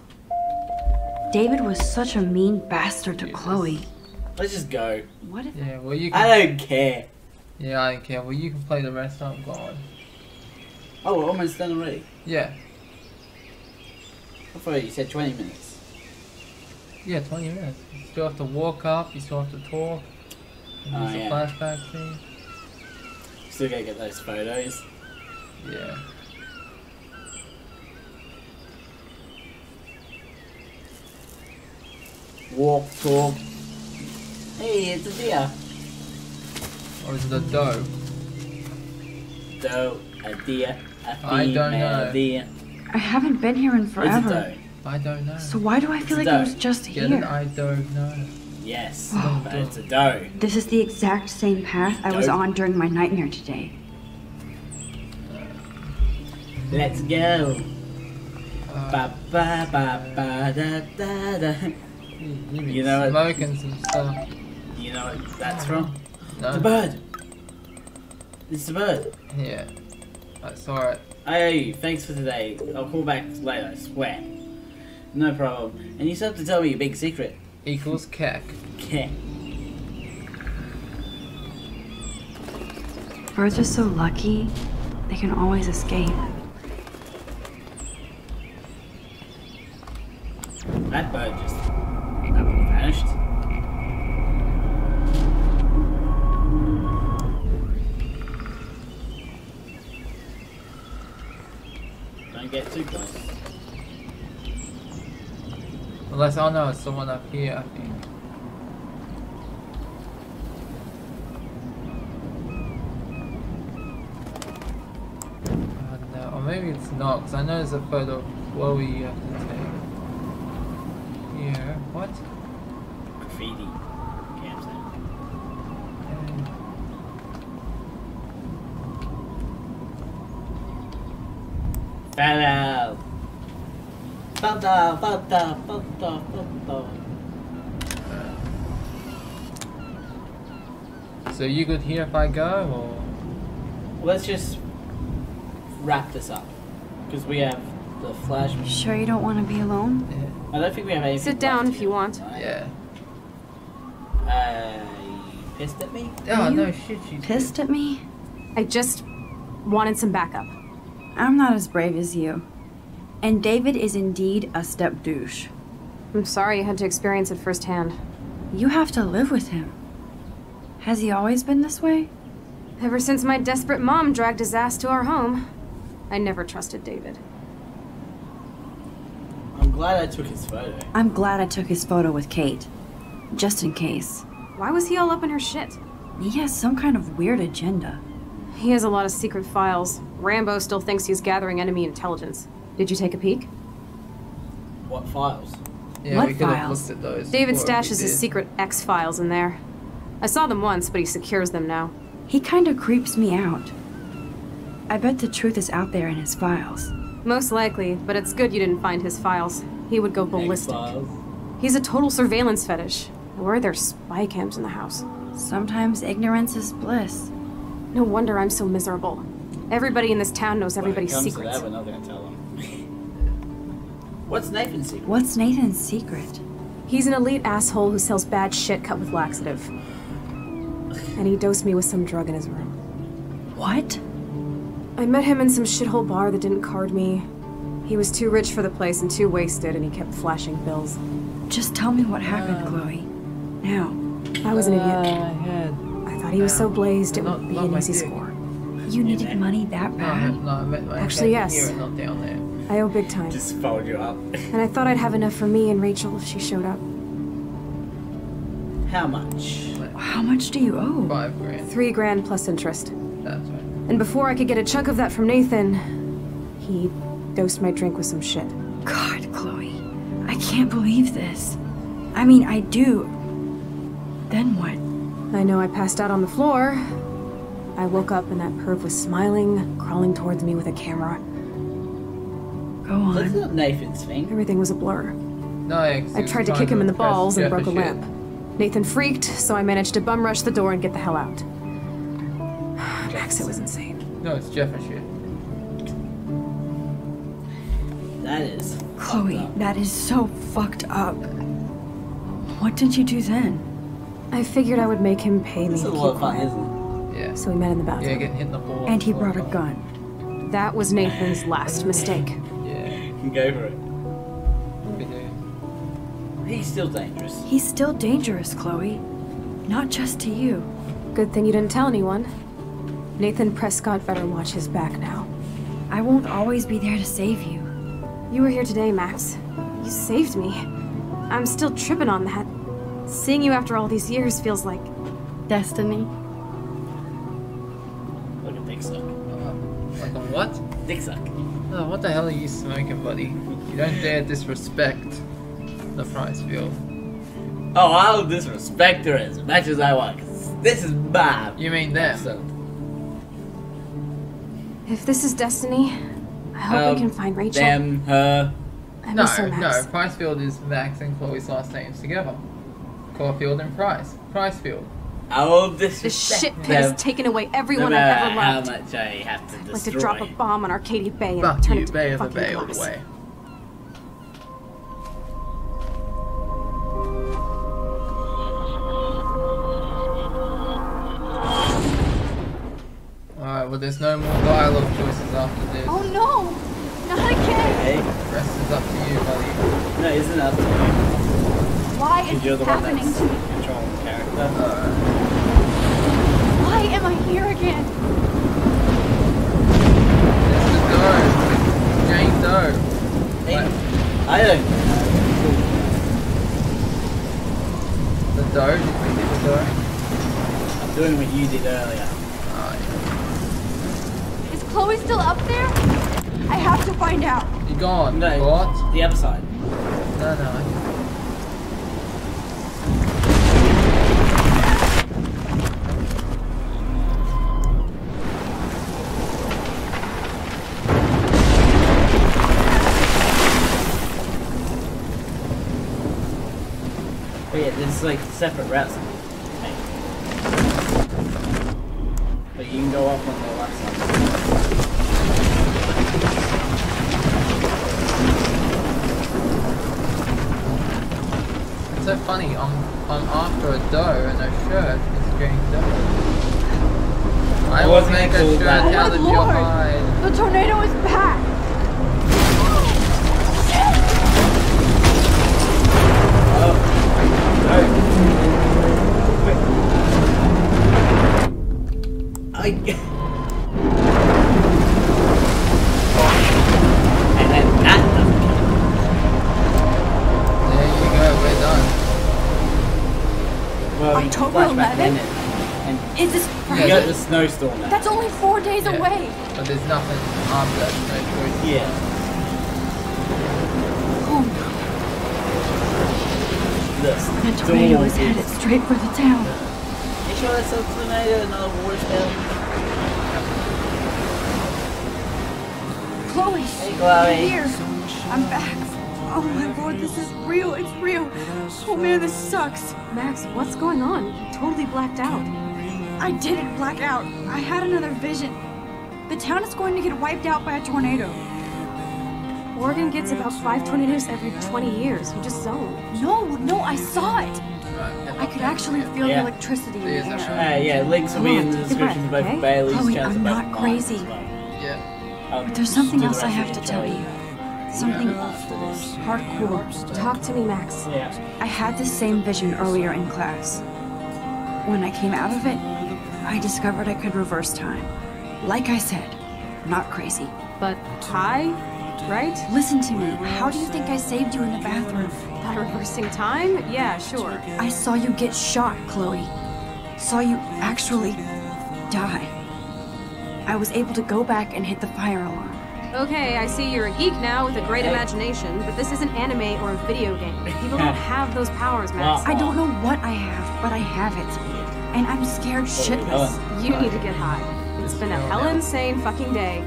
David was such a mean bastard to Chloe. Let's just go. What if I don't care. Yeah, I don't care. Well, you can play the rest. I'm gone. Oh, we're almost done already. Yeah. I thought you said 20 minutes. Yeah, 20 minutes. You still have to walk up, you still have to talk. Oh, yeah. Flashback thing. Still gotta get those photos. Yeah. Walk, talk. Hey, it's a deer. Or is it a doe? Doe, a deer, a female, I don't know. Deer. I haven't been here in forever. I don't know. So why do I feel like it was just here? I don't know. Yes, but it's a doe. This is the exact same path I was on during my nightmare today. Let's go. Ba ba ba ba da da da. You know what? You know what that's from? No. It's a bird. It's a bird. Yeah. I saw it. I owe you. Thanks for today. I'll call back later, I swear. No problem. And you still have to tell me your big secret. Equals kek. Kek. Birds are so lucky, they can always escape. That bird just vanished. Don't get too close. Unless, oh no, it's someone up here, I think. maybe it's not, because I know there's a photo of Chloe you have to take. Yeah, what? Graffiti. Campsite. Hello! Photo. So you good here if I go, or? Let's just wrap this up, because we have the flash. You sure you don't want to be alone? Yeah. I don't think we have anything. Sit down if you want. Yeah. Pissed at me? Oh, no shit, she's pissed at me? I just wanted some backup. I'm not as brave as you. And David is indeed a step douche. I'm sorry you had to experience it firsthand. You have to live with him. Has he always been this way? Ever since my desperate mom dragged his ass to our home, I never trusted David. I'm glad I took his photo. I'm glad I took his photo with Kate. Just in case. Why was he all up in her shit? He has some kind of weird agenda. He has a lot of secret files. Rambo still thinks he's gathering enemy intelligence. Did you take a peek? What files? Yeah, what we could have looked at those. David stashes his secret X files in there. I saw them once, but he secures them now. He kind of creeps me out. I bet the truth is out there in his files. Most likely, but it's good you didn't find his files. He would go ballistic. He's a total surveillance fetish. Where are there spy cams in the house? Sometimes ignorance is bliss. No wonder I'm so miserable. Everybody in this town knows everybody's secrets. We're not gonna tell them. What's Nathan's secret? What's Nathan's secret? He's an elite asshole who sells bad shit cut with laxative. And he dosed me with some drug in his room. What? I met him in some shithole bar that didn't card me. He was too rich for the place and too wasted, and he kept flashing bills. Just tell me what happened, Chloe. Now, I was an idiot. I thought he was so blazed it would be an easy score. You needed money that bad? No, actually, yes. Not down there. I owe big time. Just followed you up. And I thought I'd have enough for me and Rachel if she showed up. How much? How much do you owe? $5,000. $3,000 plus interest. That's right. And before I could get a chunk of that from Nathan, he dosed my drink with some shit. God, Chloe. I can't believe this. I mean, I do. Then what? I know I passed out on the floor. I woke up and that perv was smiling, crawling towards me with a camera. Go on. That's not Nathan's thing. Everything was a blur. No, yeah, I tried to kick him in the balls and broke a lamp. Nathan freaked, so I managed to bum rush the door and get the hell out. Max, it was insane. No, it's Jefferson. That is. Chloe, that is so fucked up. What did you do then? I figured I would make him pay me to keep quiet. Yeah. So we met in the bathroom. Yeah, getting hit in the ball. And he brought a gun. That was Nathan's last mistake. Yeah, he gave her it. He's still dangerous. He's still dangerous, Chloe. Not just to you. Good thing you didn't tell anyone. Nathan Prescott better watch his back now. I won't always be there to save you. You were here today, Max. You saved me. I'm still tripping on that. Seeing you after all these years feels like... destiny. Like a dick suck. Like a what? Dick suck. Oh, what the hell are you smoking, buddy? You don't dare disrespect the Pricefield. Oh, I'll disrespect her as much as I want, 'cause this is Bob. You mean that? If this is destiny, I hope we can find Rachel. Them, her. No, Pricefield is Max and Chloe's last names together. Caulfield and Price. Pricefield. I'll disrespect them. The shit pit has taken away everyone I've ever loved. How much I have to destroy. Like to drop a bomb on Arcadia Bay and turn it to Bay of the Bay all the way. Alright, well there's no more dialogue choices after this. Oh no! Not again! Okay. The rest is up to you, buddy. No, it isn't up to you. Why is this happening to me? Control the character. Why am I here again? This is Jane Doe. Hey. I don't know. The Doe? Did we do the Doe? I'm doing what you did earlier. Chloe's still up there? I I have to find out. Be gone. No. What? The other side. No, no. It's like separate routes, but you can go up on the left side. It's so funny. I'm after a dough and a shirt is getting dough. I will make a shirt out of your hide. The tornado is back. Snowstorm now. That's only 4 days away. But there's nothing after that snow. Oh no. This. The tornado is headed straight for the town. Make sure that's a tornado, not a war spell. Chloe. Hey, Chloe. Here. I'm back. Oh my lord, this is real. It's real. Oh man, this sucks. Max, what's going on? You totally blacked out. I didn't black out. I had another vision. The town is going to get wiped out by a tornado. Oregon gets about 5 tornadoes every 20 years. You just zoned. No, I saw it. I could actually feel the electricity in the air. Links will be in the description both for Bailey's Chloe, chance I'm not crazy. But there's something else I have to tell you. Something hardcore. Talk to me, Max. I had the same vision earlier in class. When I came out of it, I discovered I could reverse time. Like I said, not crazy. But I, right? Listen to me. How do you think I saved you in the bathroom? By reversing time? Yeah, sure. I saw you get shot, Chloe. Saw you actually die. I was able to go back and hit the fire alarm. Okay, I see you're a geek now with a great imagination, but this isn't anime or a video game. People don't have those powers, Max. I don't know what I have, but I have it. And I'm scared shitless. You need to get high. It's been a hell insane fucking day.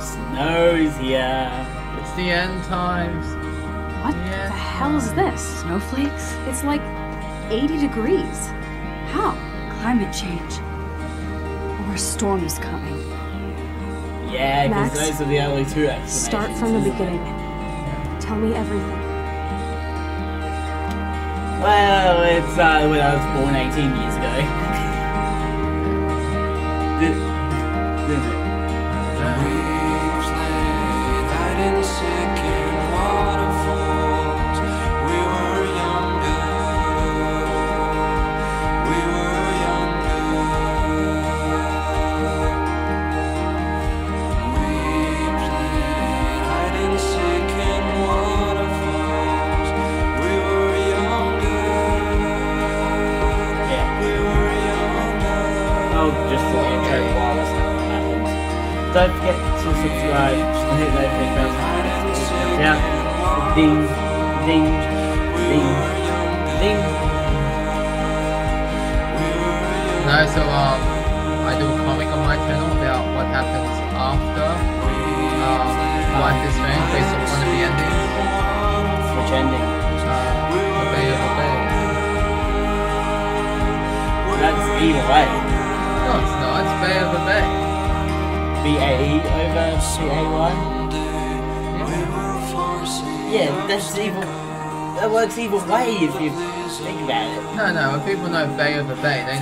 Snow's here. It's the end times. What the hell is this? Snowflakes? It's like 80 degrees. How? Climate change. Or a storm is coming. Yeah, because those are the only two explanations. Start from the beginning. Tell me everything. Well, it's when I was born 18 years ago. Don't forget to subscribe and hit that big bell. Yeah. Ding, ding, ding, ding. No, so I do a comic on my channel about what happens after Life is Strange based on one of the endings. Which ending? That's either way. No, it's not. It's Bay of the Bay. BAE over CAY? Yeah, that's evil. That works either way if you think about it. No, no, if people know Bay over Bay, they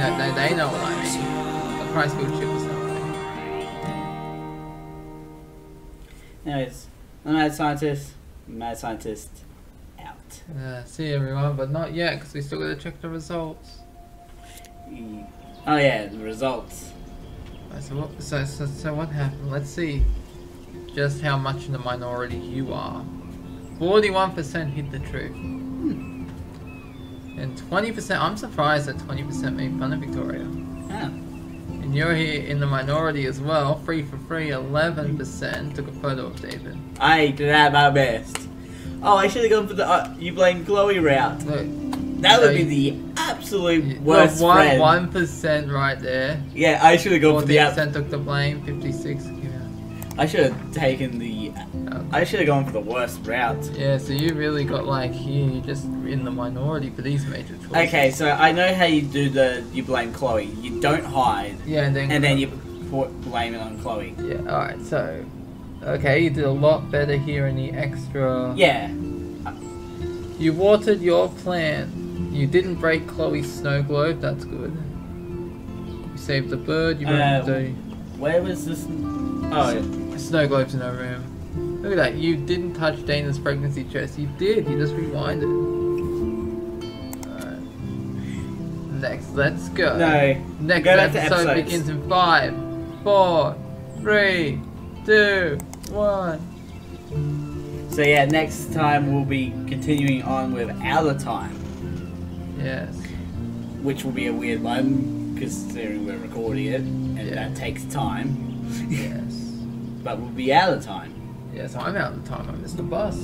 know what I mean. The Pricefield chip is not right. Anyways, I'm Mad Scientist out. See everyone, but not yet, because we still gotta check the results. Oh yeah, the results. So what happened? Let's see just how much in the minority you are. 41% hid the truth. And 20%, I'm surprised that 20% made fun of Victoria. And And you're here in the minority as well. Free for free, 11%. Took a photo of David. I did my best. Oh, I should have gone for the you blame Chloe route. Look, that would be the absolute worst. Well, 1% right there. Yeah, I should have gone for the 40% took the blame. 56. Yeah. I should have taken the. I should have gone for the worst route. Yeah, so you really got like here, you're just in the minority for these major choices. Okay, so I know how you do the you blame Chloe. You don't hide. Yeah, and then you blame it on Chloe. Yeah. All right. So, okay, you did a lot better here in the extra. Yeah. You watered your plant. You didn't break Chloe's snow globe. That's good. You saved the bird. You where was this? Oh, snow globes in her room. Look at that, you didn't touch Dana's pregnancy chest. You did, you just rewind it. Alright. Next, let's go. No. Next episode begins in 5, 4, 3, 2, 1. So yeah, next time we'll be continuing on with Out of Time. Yes. Which will be a weird one, considering we're recording it, and that takes time. Yes. But we'll be out of time. Yeah, so I'm out of time. I missed the bus.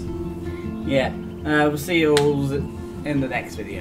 Yeah. We'll see you all in the next video.